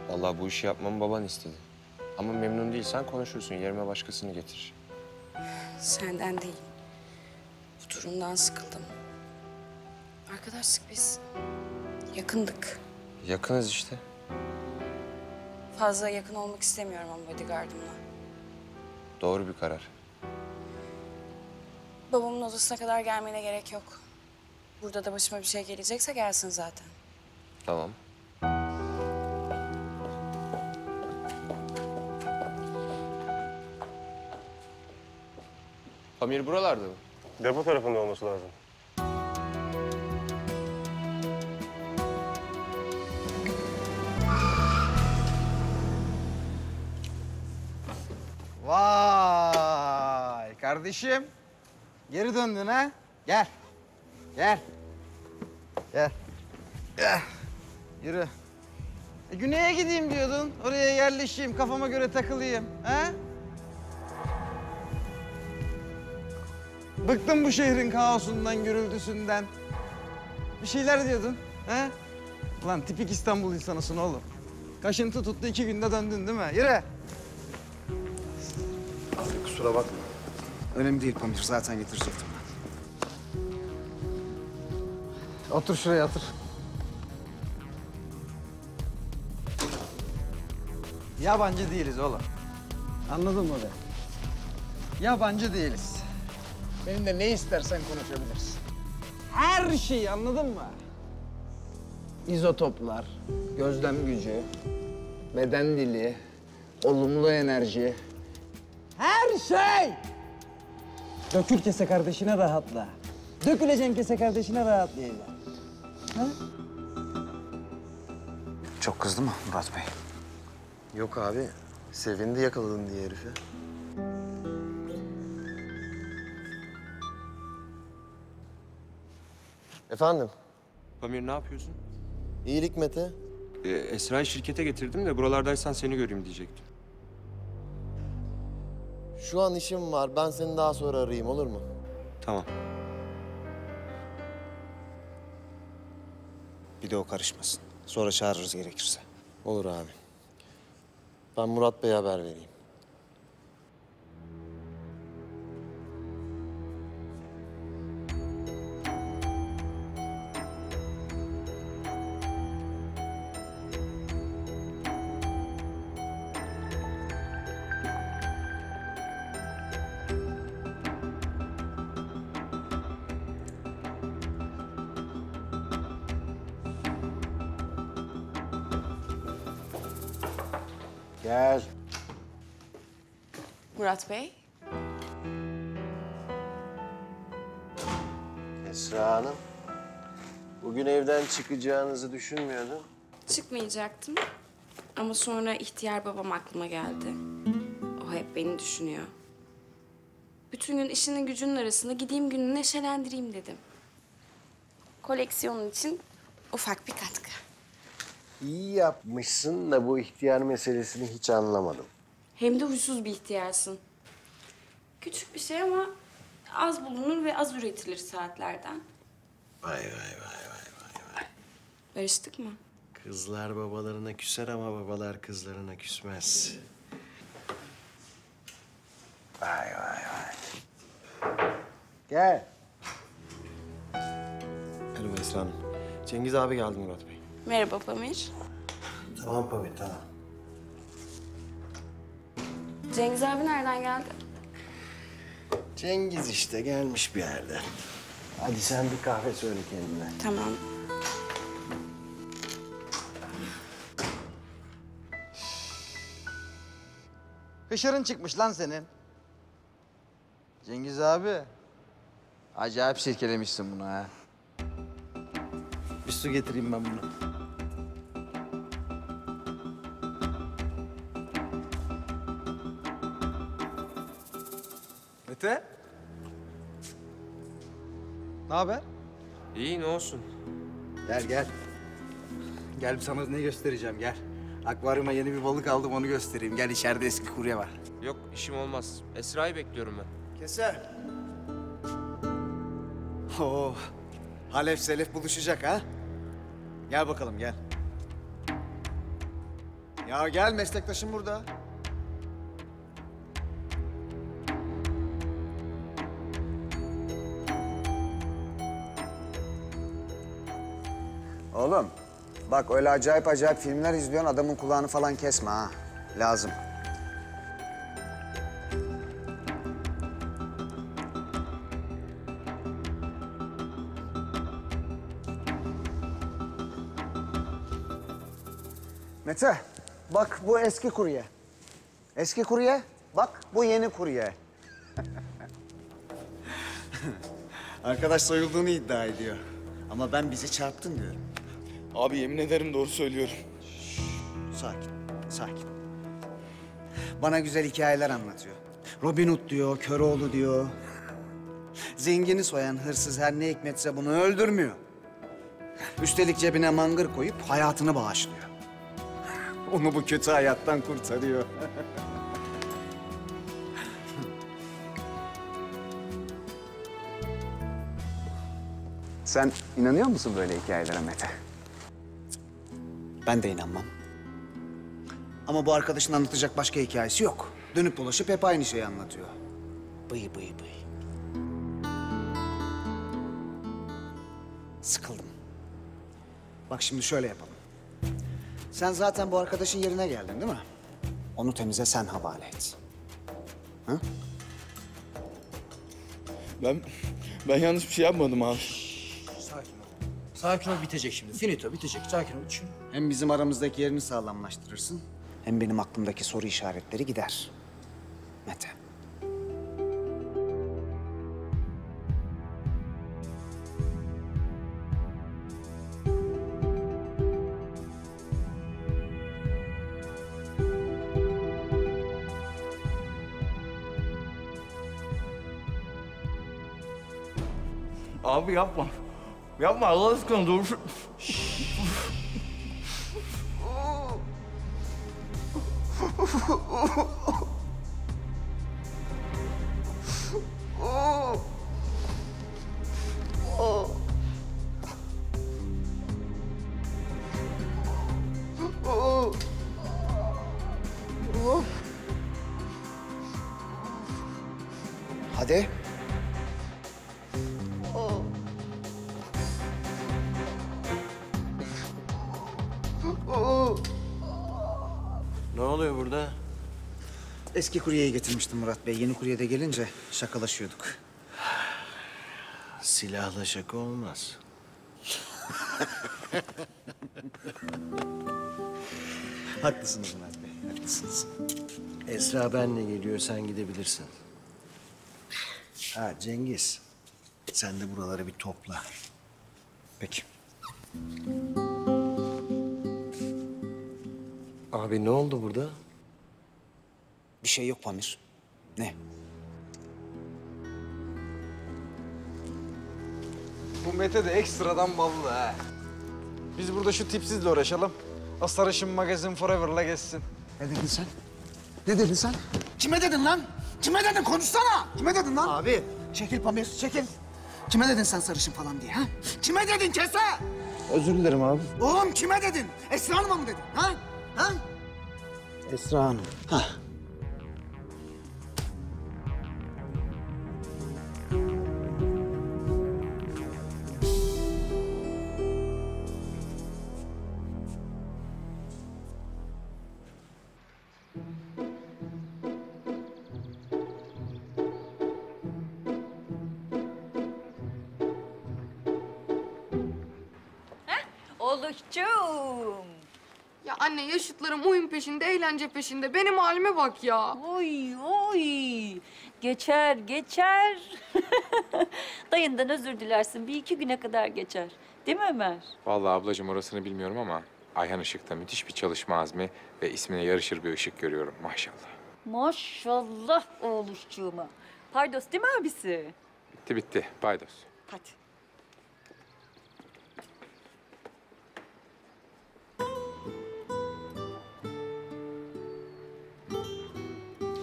Vallahi bu işi yapmamı baban istedi. Ama memnun değilsen konuşursun, yerime başkasını getir. Senden değil. Bu durumdan sıkıldım. Arkadaşlık biz. Yakındık. Yakınız işte. Fazla yakın olmak istemiyorum ama bodyguardımla. Doğru bir karar. Babamın odasına kadar gelmene gerek yok. Burada da başıma bir şey gelecekse gelsin zaten. Tamam. Pamir buralarda mı? Depo tarafında olması lazım. Kardeşim, geri döndün ha? Gel. Gel. Gel. Gel. Yürü. Güney'e gideyim diyordun. Oraya yerleşeyim, kafama göre takılayım. Ha? Bıktım bu şehrin kaosundan, gürültüsünden. Bir şeyler diyordun. Ha? Lan tipik İstanbul insanısın oğlum. Kaşıntı tuttu, 2 günde döndün değil mi? Yürü. Kusura bakma. Önemli değil Pamir, zaten getirecektim ben. Otur şuraya, otur. Yabancı değiliz oğlum. Anladın mı be? Yabancı değiliz. Benimle ne istersen konuşabilirsin. Her şeyi, anladın mı? İzotoplar, gözlem gücü, beden dili, olumlu enerji... Her şey! Dökül kese kardeşine rahatla. Döküleceksin kese kardeşine rahatlayacak. Ha? Çok kızdı mı Murat Bey? Yok abi, sevindi yakaladın diye herifi. Efendim? Pamir, ne yapıyorsun? İyilik Mete. Esra'yı şirkete getirdim de buralardaysan seni göreyim diyecektim. Şu an işim var. Ben seni daha sonra arayayım, olur mu? Tamam. Bir de o karışmasın. Sonra çağırırız gerekirse. Olur abi. Ben Murat Bey'e haber vereyim. Gel. Murat Bey. Esra Hanım. Bugün evden çıkacağınızı düşünmüyordum. Çıkmayacaktım. Ama sonra ihtiyar babam aklıma geldi. O hep beni düşünüyor. Bütün gün işinin gücünün arasında gideyim günü neşelendireyim dedim. Koleksiyonun için ufak bir katkı. İyi yapmışsın da bu ihtiyar meselesini hiç anlamadım. Hem de huysuz bir ihtiyarsın. Küçük bir şey ama az bulunur ve az üretilir saatlerden. Vay vay vay vay vay vay. Barıştık mı? Kızlar babalarına küser ama babalar kızlarına küsmez. Vay vay vay. Gel. Merhaba Esra Hanım. Cengiz abi geldi Murat Bey. Merhaba Pamir. Tamam Pamir, tamam. Cengiz abi nereden geldi? Cengiz işte, gelmiş bir yerden. Hadi sen bir kahve söyle kendine. Tamam. Hışırın çıkmış lan senin. Cengiz abi, acayip sirkelemişsin bunu ha. Bir su getireyim ben bunu. Mete? Ne haber? İyi, ne olsun? Gel, gel. Gel, sana ne göstereceğim, gel. Akvaryuma yeni bir balık aldım, onu göstereyim. Gel, içeride eski kurye var. Yok, işim olmaz. Esra'yı bekliyorum ben. Kese. Oh, halef selef buluşacak ha? Gel bakalım, gel. Ya gel, meslektaşım burada. Oğlum, bak öyle acayip acayip filmler izliyorsun, adamın kulağını falan kesme ha. Lazım. Mete, bak bu eski kurye. Eski kurye, bak bu yeni kurye. Arkadaş soyulduğunu iddia ediyor. Ama ben bizi çarptın diyorum. Abi yemin ederim doğru söylüyorum. Şşş, sakin, sakin. Bana güzel hikayeler anlatıyor. Robin Hood diyor, Köroğlu diyor. Zengini soyan hırsız her ne hikmetse bunu öldürmüyor. Üstelik cebine mangır koyup hayatını bağışlıyor. Onu bu kötü hayattan kurtarıyor. Sen inanıyor musun böyle hikayelere Mete? Ben de inanmam. Ama bu arkadaşın anlatacak başka hikayesi yok. Dönüp dolaşıp hep aynı şeyi anlatıyor. Bıy bıy bıy. Sıkıldım. Bak şimdi şöyle yapalım. Sen zaten bu arkadaşın yerine geldin değil mi? Onu temize sen havale et. Ha? Ben yanlış bir şey yapmadım abi. Şşş, sakin ol. Sakin ol, bitecek şimdi. Finito, bitecek. Sakin ol. Düşün. Hem bizim aramızdaki yerini sağlamlaştırırsın, hem benim aklımdaki soru işaretleri gider. Mete. Abi yapma. Yapma Allah aşkına dur. Hadi. Ne oluyor burada? Eski kuryeyi getirmiştim Murat Bey. Yeni kurye de gelince şakalaşıyorduk. Silahla şaka olmaz. Haklısınız Murat Bey, haklısınız. Esra benle geliyor, sen gidebilirsin. Ha Cengiz, sen de buraları bir topla. Peki. Abi ne oldu burada? Bir şey yok Pamir. Ne? Bu Mete de ekstradan ballı ha. Biz burada şu tipsizle uğraşalım. O sarışın magazin forever'la geçsin. Ne dedin sen? Ne dedin sen? Kime dedin lan? Kime dedin? Konuşsana! Kime dedin lan? Abi. Çekil Pamir, çekil. Kime dedin sen sarışın falan diye ha? Kime dedin kese? Özür dilerim abi. Oğlum kime dedin? Esra Hanım'a mı dedin ha? Ha? Esra Hanım. Ha. Oluşçum. Ya anne yaşıtlarım oyun peşinde, eğlence peşinde. Benim halime bak ya. Oy oy. Geçer, geçer. Dayından özür dilersin. Bir iki güne kadar geçer. Değil mi Ömer? Vallahi ablacığım orasını bilmiyorum ama Ayhan Işık'ta müthiş bir çalışma azmi ve ismine yarışır bir ışık görüyorum maşallah. Maşallah oğluşçuğuma. Paydos değil mi abisi? Bitti bitti. Paydos. Hadi.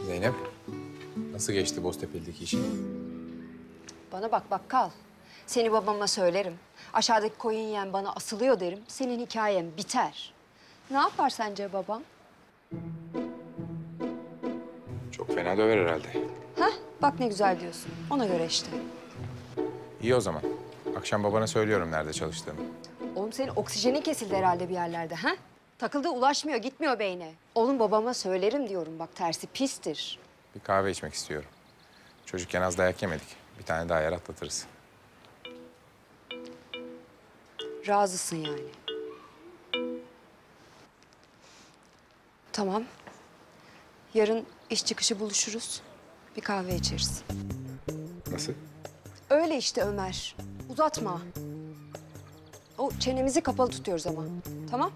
Zeynep, nasıl geçti Boztepeli'deki işin? Bana bak bakkal. Seni babama söylerim. Aşağıdaki koyun yiyen bana asılıyor derim. Senin hikayen biter. Ne yapar sence babam? Çok fena döver herhalde. Hah, bak ne güzel diyorsun. Ona göre işte. İyi o zaman. Akşam babana söylüyorum nerede çalıştığını. Oğlum senin oksijenin kesildi herhalde bir yerlerde, ha? Takıldı, ulaşmıyor, gitmiyor beyne. Oğlum babama söylerim diyorum, bak tersi pistir. Bir kahve içmek istiyorum. Çocukken az dayak yemedik. Bir tane daha yer atlatırız. Razısın yani. Tamam. Yarın iş çıkışı buluşuruz. Bir kahve içeriz. Nasıl? Öyle işte Ömer. Uzatma. O çenemizi kapalı tutuyoruz ama. Tamam?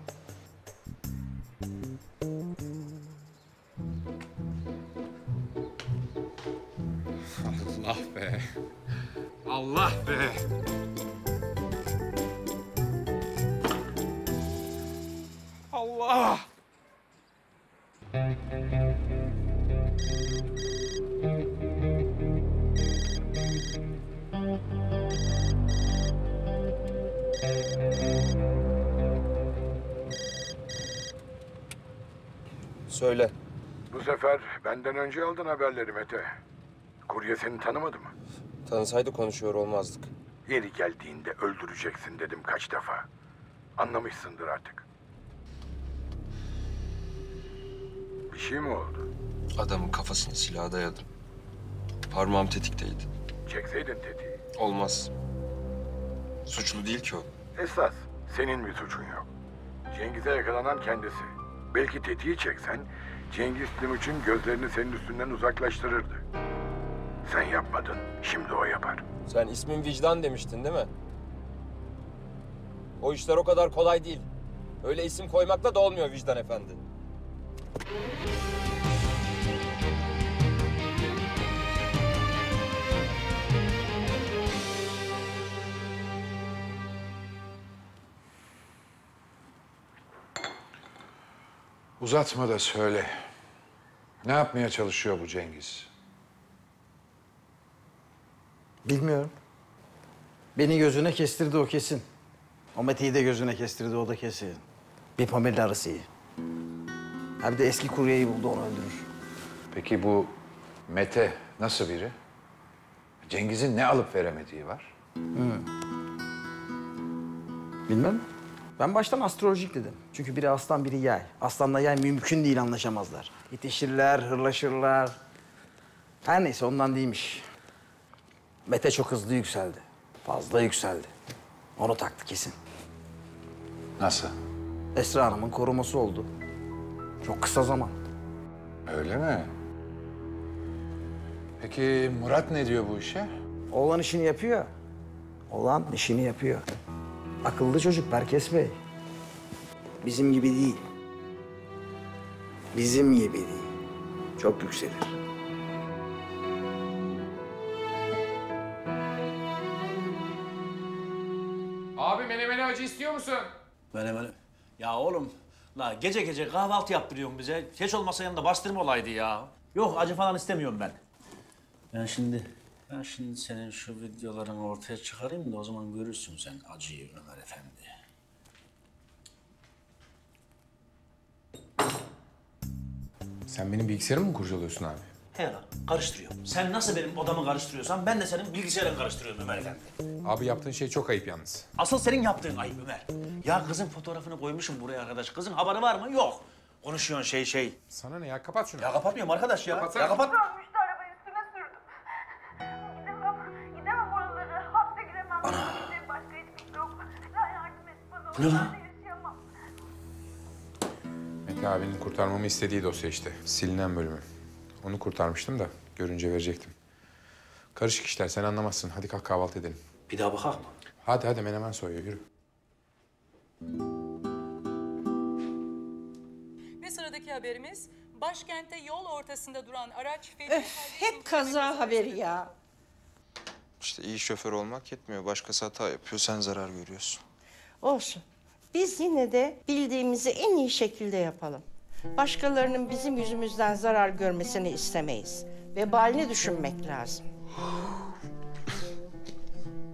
Allah! Söyle. Bu sefer benden önce aldın haberleri Mete. Kurye seni tanımadı mı? Tanısaydı konuşuyor olmazdık. Yeri geldiğinde öldüreceksin dedim kaç defa. Anlamışsındır artık. Bir şey mi oldu? Adamın kafasını silaha dayadım. Parmağım tetikteydi. Çekseydin tetiği. Olmaz. Suçlu değil ki o. Esas senin bir suçun yok. Cengiz'e yakalanan kendisi. Belki tetiği çeksen Cengiz Timuçin gözlerini senin üstünden uzaklaştırırdı. Sen yapmadın, şimdi o yapar. Sen ismin vicdan demiştin değil mi? O işler o kadar kolay değil. Öyle isim koymakla da olmuyor vicdan efendi. Uzatma da söyle. Ne yapmaya çalışıyor bu Cengiz? Bilmiyorum. Beni gözüne kestirdi o kesin. O Mete'yi de gözüne kestirdi o da kesin. Bir Pamir'le arası iyi. Ha bir de eski kuryeyi buldu onu öldürür. Peki bu Mete nasıl biri? Cengiz'in ne alıp veremediği var? Bilmem. Ben baştan astrolojik dedim. Çünkü biri aslan, biri yay. Aslanla yay mümkün değil, anlaşamazlar. İtişirler, hırlaşırlar. Her neyse ondan değilmiş. Mete çok hızlı yükseldi. Fazla yükseldi. Onu taktı kesin. Nasıl? Esra Hanım'ın koruması oldu. Çok kısa zaman. Öyle mi? Peki Murat ne diyor bu işe? Oğlan işini yapıyor. Oğlan işini yapıyor. Akıllı çocuk Berkes Bey. Bizim gibi değil. Bizim gibi değil. Çok yükselir. Abi menemene acı istiyor musun? Menemene... Ya oğlum, la gece gece kahvaltı yaptırıyorsun bize. Hiç olmasa yanında bastırma olaydı ya. Yok, acı falan istemiyorum ben. Ben şimdi senin şu videolarını ortaya çıkarayım da o zaman görürsün sen acıyı Ömer efendi. Sen benim bilgisayarımı mı kurcalıyorsun abi? He lan, karıştırıyorum. Sen nasıl benim odamı karıştırıyorsan ben de senin bilgisayarını karıştırıyorum Ömer efendi. Abi yaptığın şey çok ayıp yalnız. Asıl senin yaptığın ayıp Ömer. Ya kızın fotoğrafını koymuşum buraya arkadaş. Kızın haberi var mı? Yok. Konuşuyorsun şey. Sana ne ya? Kapat şunu. Ya kapatmıyorum arkadaş ya. Kapatsana. Ya kapat. Bu ne lan? Mete abinin kurtarmamı istediği dosya işte. Silinen bölümü. Onu kurtarmıştım da görünce verecektim. Karışık işler, sen anlamazsın. Hadi kalk kahvaltı edelim. Bir daha bakak mı? Hadi menemen soyuyor, yürü. Ve sıradaki haberimiz, başkentte yol ortasında duran araç... hep kaza haberi ya. İşte iyi şoför olmak yetmiyor. Başkası hata yapıyor, sen zarar görüyorsun. Olsun. Biz yine de bildiğimizi en iyi şekilde yapalım. Başkalarının bizim yüzümüzden zarar görmesini istemeyiz. Vebalini düşünmek lazım.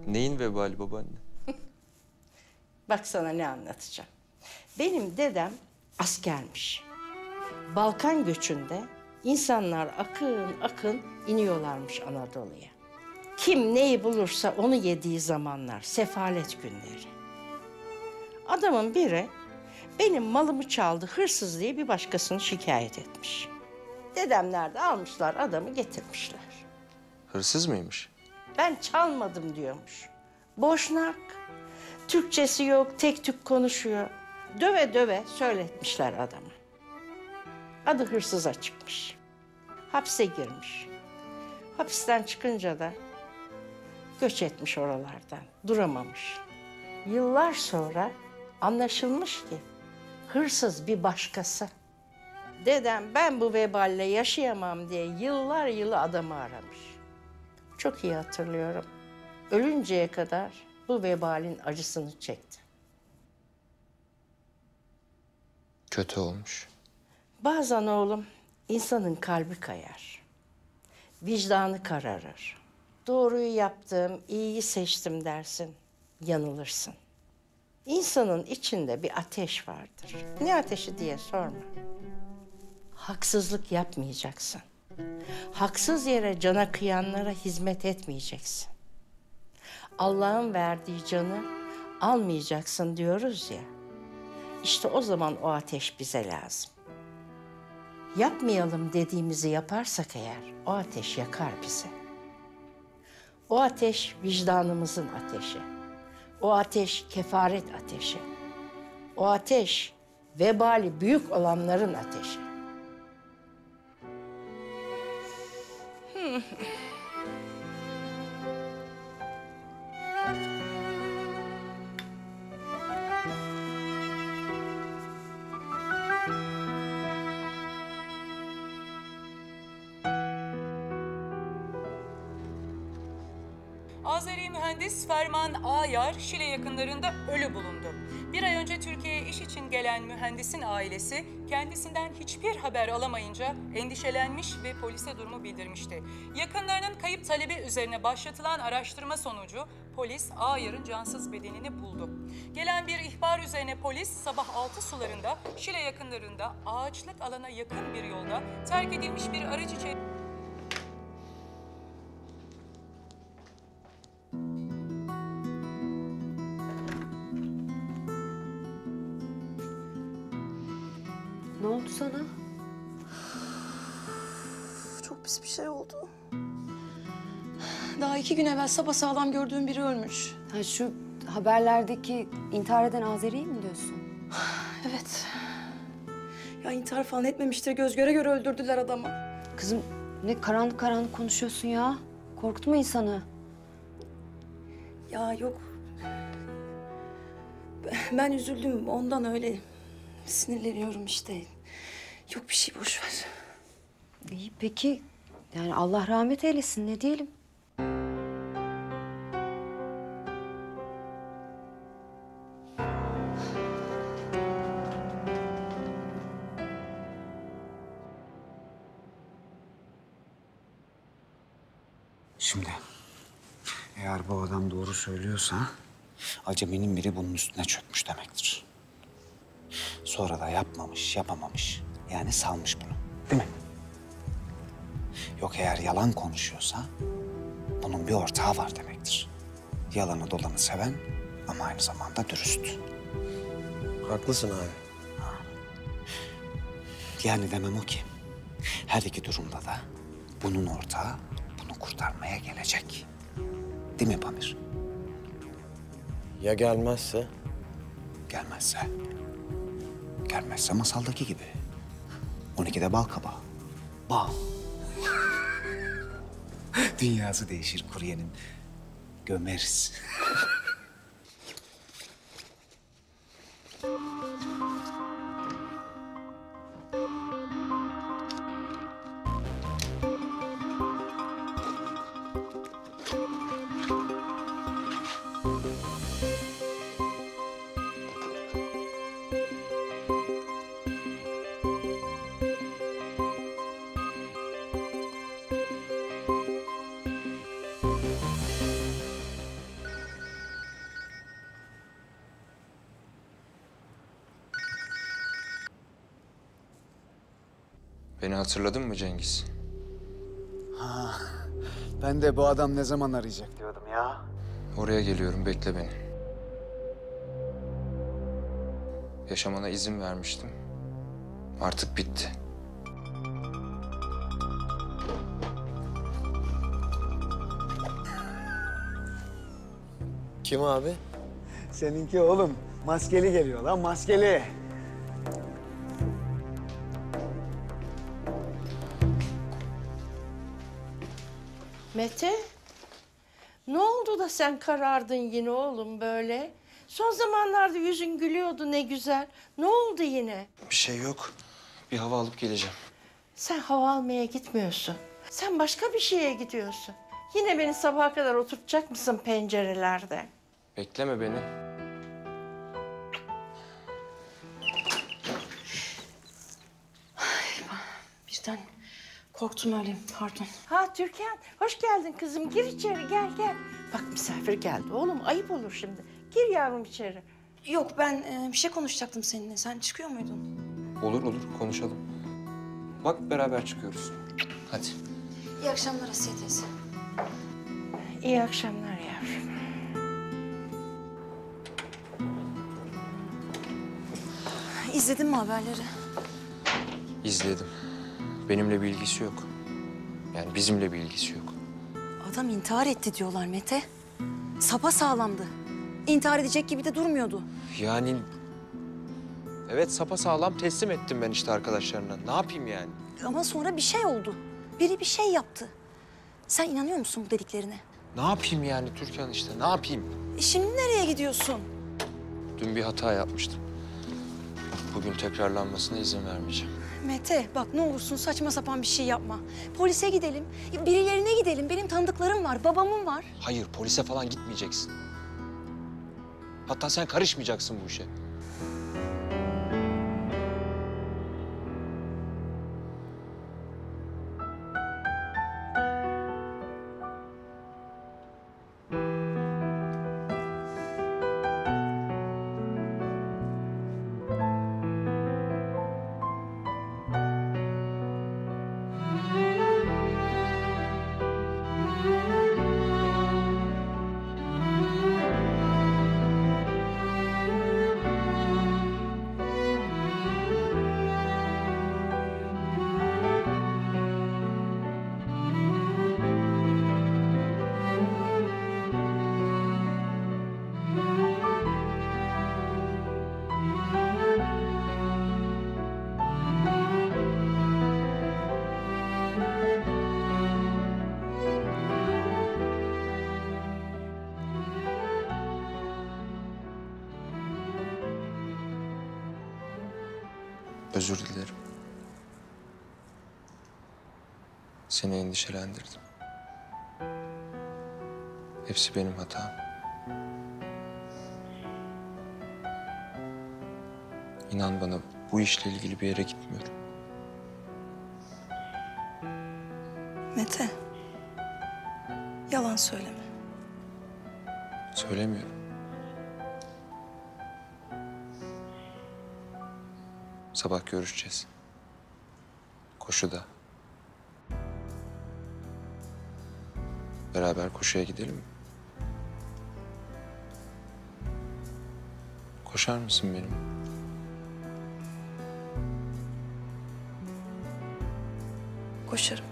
Neyin vebali babaanne? Bak sana ne anlatacağım. Benim dedem askermiş. Balkan göçünde insanlar akın iniyorlarmış Anadolu'ya. Kim neyi bulursa onu yediği zamanlar, sefalet günleri. Adamın biri benim malımı çaldı hırsız diye bir başkasını şikayet etmiş. Dedemler de almışlar adamı getirmişler. Hırsız mıymış? Ben çalmadım diyormuş. Boşnak. Türkçesi yok, tek tük konuşuyor. Döve döve söyletmişler adamı. Adı hırsıza çıkmış. Hapse girmiş. Hapisten çıkınca da göç etmiş oralardan. Duramamış. Yıllar sonra anlaşılmış ki hırsız bir başkası. Dedem ben bu veballe yaşayamam diye yıllar yılı adamı aramış. Çok iyi hatırlıyorum. ölünceye kadar bu vebalin acısını çekti. Kötü olmuş. Bazen oğlum insanın kalbi kayar. Vicdanı kararır. Doğruyu yaptım, iyiyi seçtim dersin, yanılırsın. İnsanın içinde bir ateş vardır. Ne ateşi diye sorma. Haksızlık yapmayacaksın. Haksız yere cana kıyanlara hizmet etmeyeceksin. Allah'ın verdiği canı almayacaksın diyoruz ya. İşte o zaman o ateş bize lazım. Yapmayalım dediğimizi yaparsak eğer o ateş yakar bizi. O ateş vicdanımızın ateşi. O ateş kefaret ateşi. O ateş vebali büyük olanların ateşi. Azeri mühendis Ferman Ayar, Şile yakınlarında ölü bulundu. Bir ay önce Türkiye'ye iş için gelen mühendisin ailesi kendisinden hiçbir haber alamayınca endişelenmiş ve polise durumu bildirmişti. Yakınlarının kayıp talebi üzerine başlatılan araştırma sonucu polis Ayar'ın cansız bedenini buldu. Gelen bir ihbar üzerine polis sabah 6 sularında Şile yakınlarında ağaçlık alana yakın bir yolda terk edilmiş bir aracı sana. Çok pis bir şey oldu. Daha 2 gün evvel sapasağlam gördüğüm biri ölmüş. Ha, şu haberlerdeki intihar eden Azeri'yi mi diyorsun? Evet. Ya intihar falan etmemiştir. Göz göre göre öldürdüler adamı. Kızım ne karanlık karanlık konuşuyorsun ya. Korkutma insanı. Ya yok. Ben üzüldüm. Ondan öyle. Sinirleniyorum işte. Yok bir şey, boş ver. İyi peki. Yani Allah rahmet eylesin, ne diyelim? Şimdi eğer bu adam doğru söylüyorsa aceminin biri bunun üstüne çökmüş demektir. Sonra da yapmamış, yapamamış. Yani salmış bunu, değil mi? Yok eğer yalan konuşuyorsa bunun bir ortağı var demektir. Yalanı dolanı seven ama aynı zamanda dürüst. Haklısın abi. Ha. Yani demem o ki her iki durumda da bunun ortağı bunu kurtarmaya gelecek. Değil mi Pamir? Ya gelmezse? Gelmezse? Gelmezse masaldaki gibi. 12'de bal kabağı. Bal. Dünyası değişir kuryenin. Gömeriz. Beni hatırladın mı Cengiz? Ha, ben de bu adam ne zaman arayacak diyordum ya. Oraya geliyorum, bekle beni. Yaşamana izin vermiştim. Artık bitti. Kim abi? Seninki oğlum. Maskeli geliyor lan, maskeli. Mete, ne oldu da sen karardın yine oğlum böyle? Son zamanlarda yüzün gülüyordu ne güzel. Ne oldu yine? Bir şey yok. Bir hava alıp geleceğim. Sen hava almaya gitmiyorsun. Sen başka bir şeye gidiyorsun. Yine beni sabaha kadar oturtacak mısın pencerelerde? Bekleme beni. Ay, birden korktum öyleyim, pardon. Ha Türkan, hoş geldin kızım. Gir içeri, gel gel. Bak misafir geldi oğlum, ayıp olur şimdi. Gir yavrum içeri. Yok, ben bir şey konuşacaktım seninle. Sen çıkıyor muydun? Olur olur, konuşalım. Bak beraber çıkıyoruz. Hadi. İyi akşamlar Asiye teyze. İyi akşamlar yavrum. İzledin mi haberleri? İzledim. Benimle bir ilgisi yok. Yani bizimle bir ilgisi yok. Adam intihar etti diyorlar Mete. Sapasağlamdı. İntihar edecek gibi de durmuyordu. Yani... Evet, sapasağlam teslim ettim ben işte arkadaşlarına. Ne yapayım yani? Ama sonra bir şey oldu. Biri bir şey yaptı. Sen inanıyor musun bu dediklerine? Ne yapayım yani Türkan işte, ne yapayım? Şimdi nereye gidiyorsun? Dün bir hata yapmıştım. Bugün tekrarlanmasına izin vermeyeceğim. Mete, bak ne olursun saçma sapan bir şey yapma. Polise gidelim, birilerine gidelim. Benim tanıdıklarım var, babamın var. Hayır, polise falan gitmeyeceksin. Hatta sen karışmayacaksın bu işe. Özür dilerim. Seni endişelendirdim. Hepsi benim hatam. İnan bana, bu işle ilgili bir yere gitmiyorum. Mete, yalan söyleme. Söylemiyorum. Sabah görüşeceğiz. Koşuda. Beraber koşuya gidelim mi? Koşar mısın benimle? Koşarım.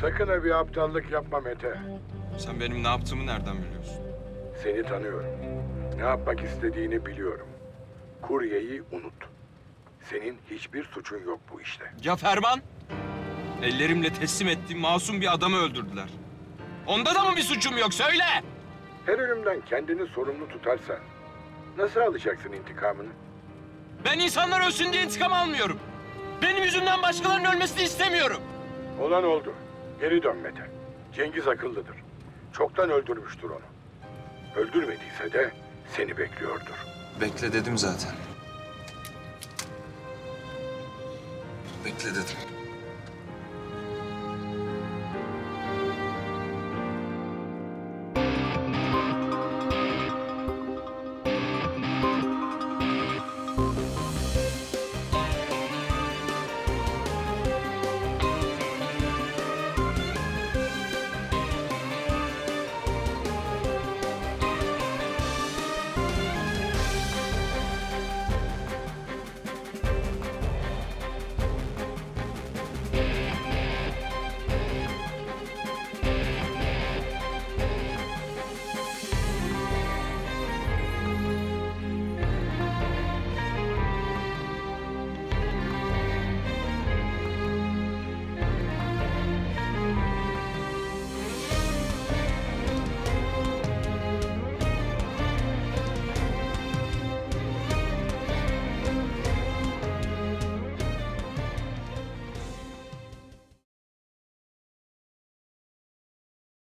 Sakın ha bir aptallık yapma Mete. Sen benim ne yaptığımı nereden biliyorsun? Seni tanıyorum. Ne yapmak istediğini biliyorum. Kuryeyi unut. Senin hiçbir suçun yok bu işte. Ya Ferman? Ellerimle teslim ettiğim masum bir adamı öldürdüler. Onda da mı bir suçum yok? Söyle! Her ölümden kendini sorumlu tutarsan nasıl alacaksın intikamını? Ben insanlar ölsün diye intikam almıyorum. Benim yüzümden başkalarının ölmesini istemiyorum. Olan oldu. Geri dön Mete. Cengiz akıllıdır. Çoktan öldürmüştür onu. Öldürmediyse de seni bekliyordur. Bekle dedim zaten. Bekle dedim.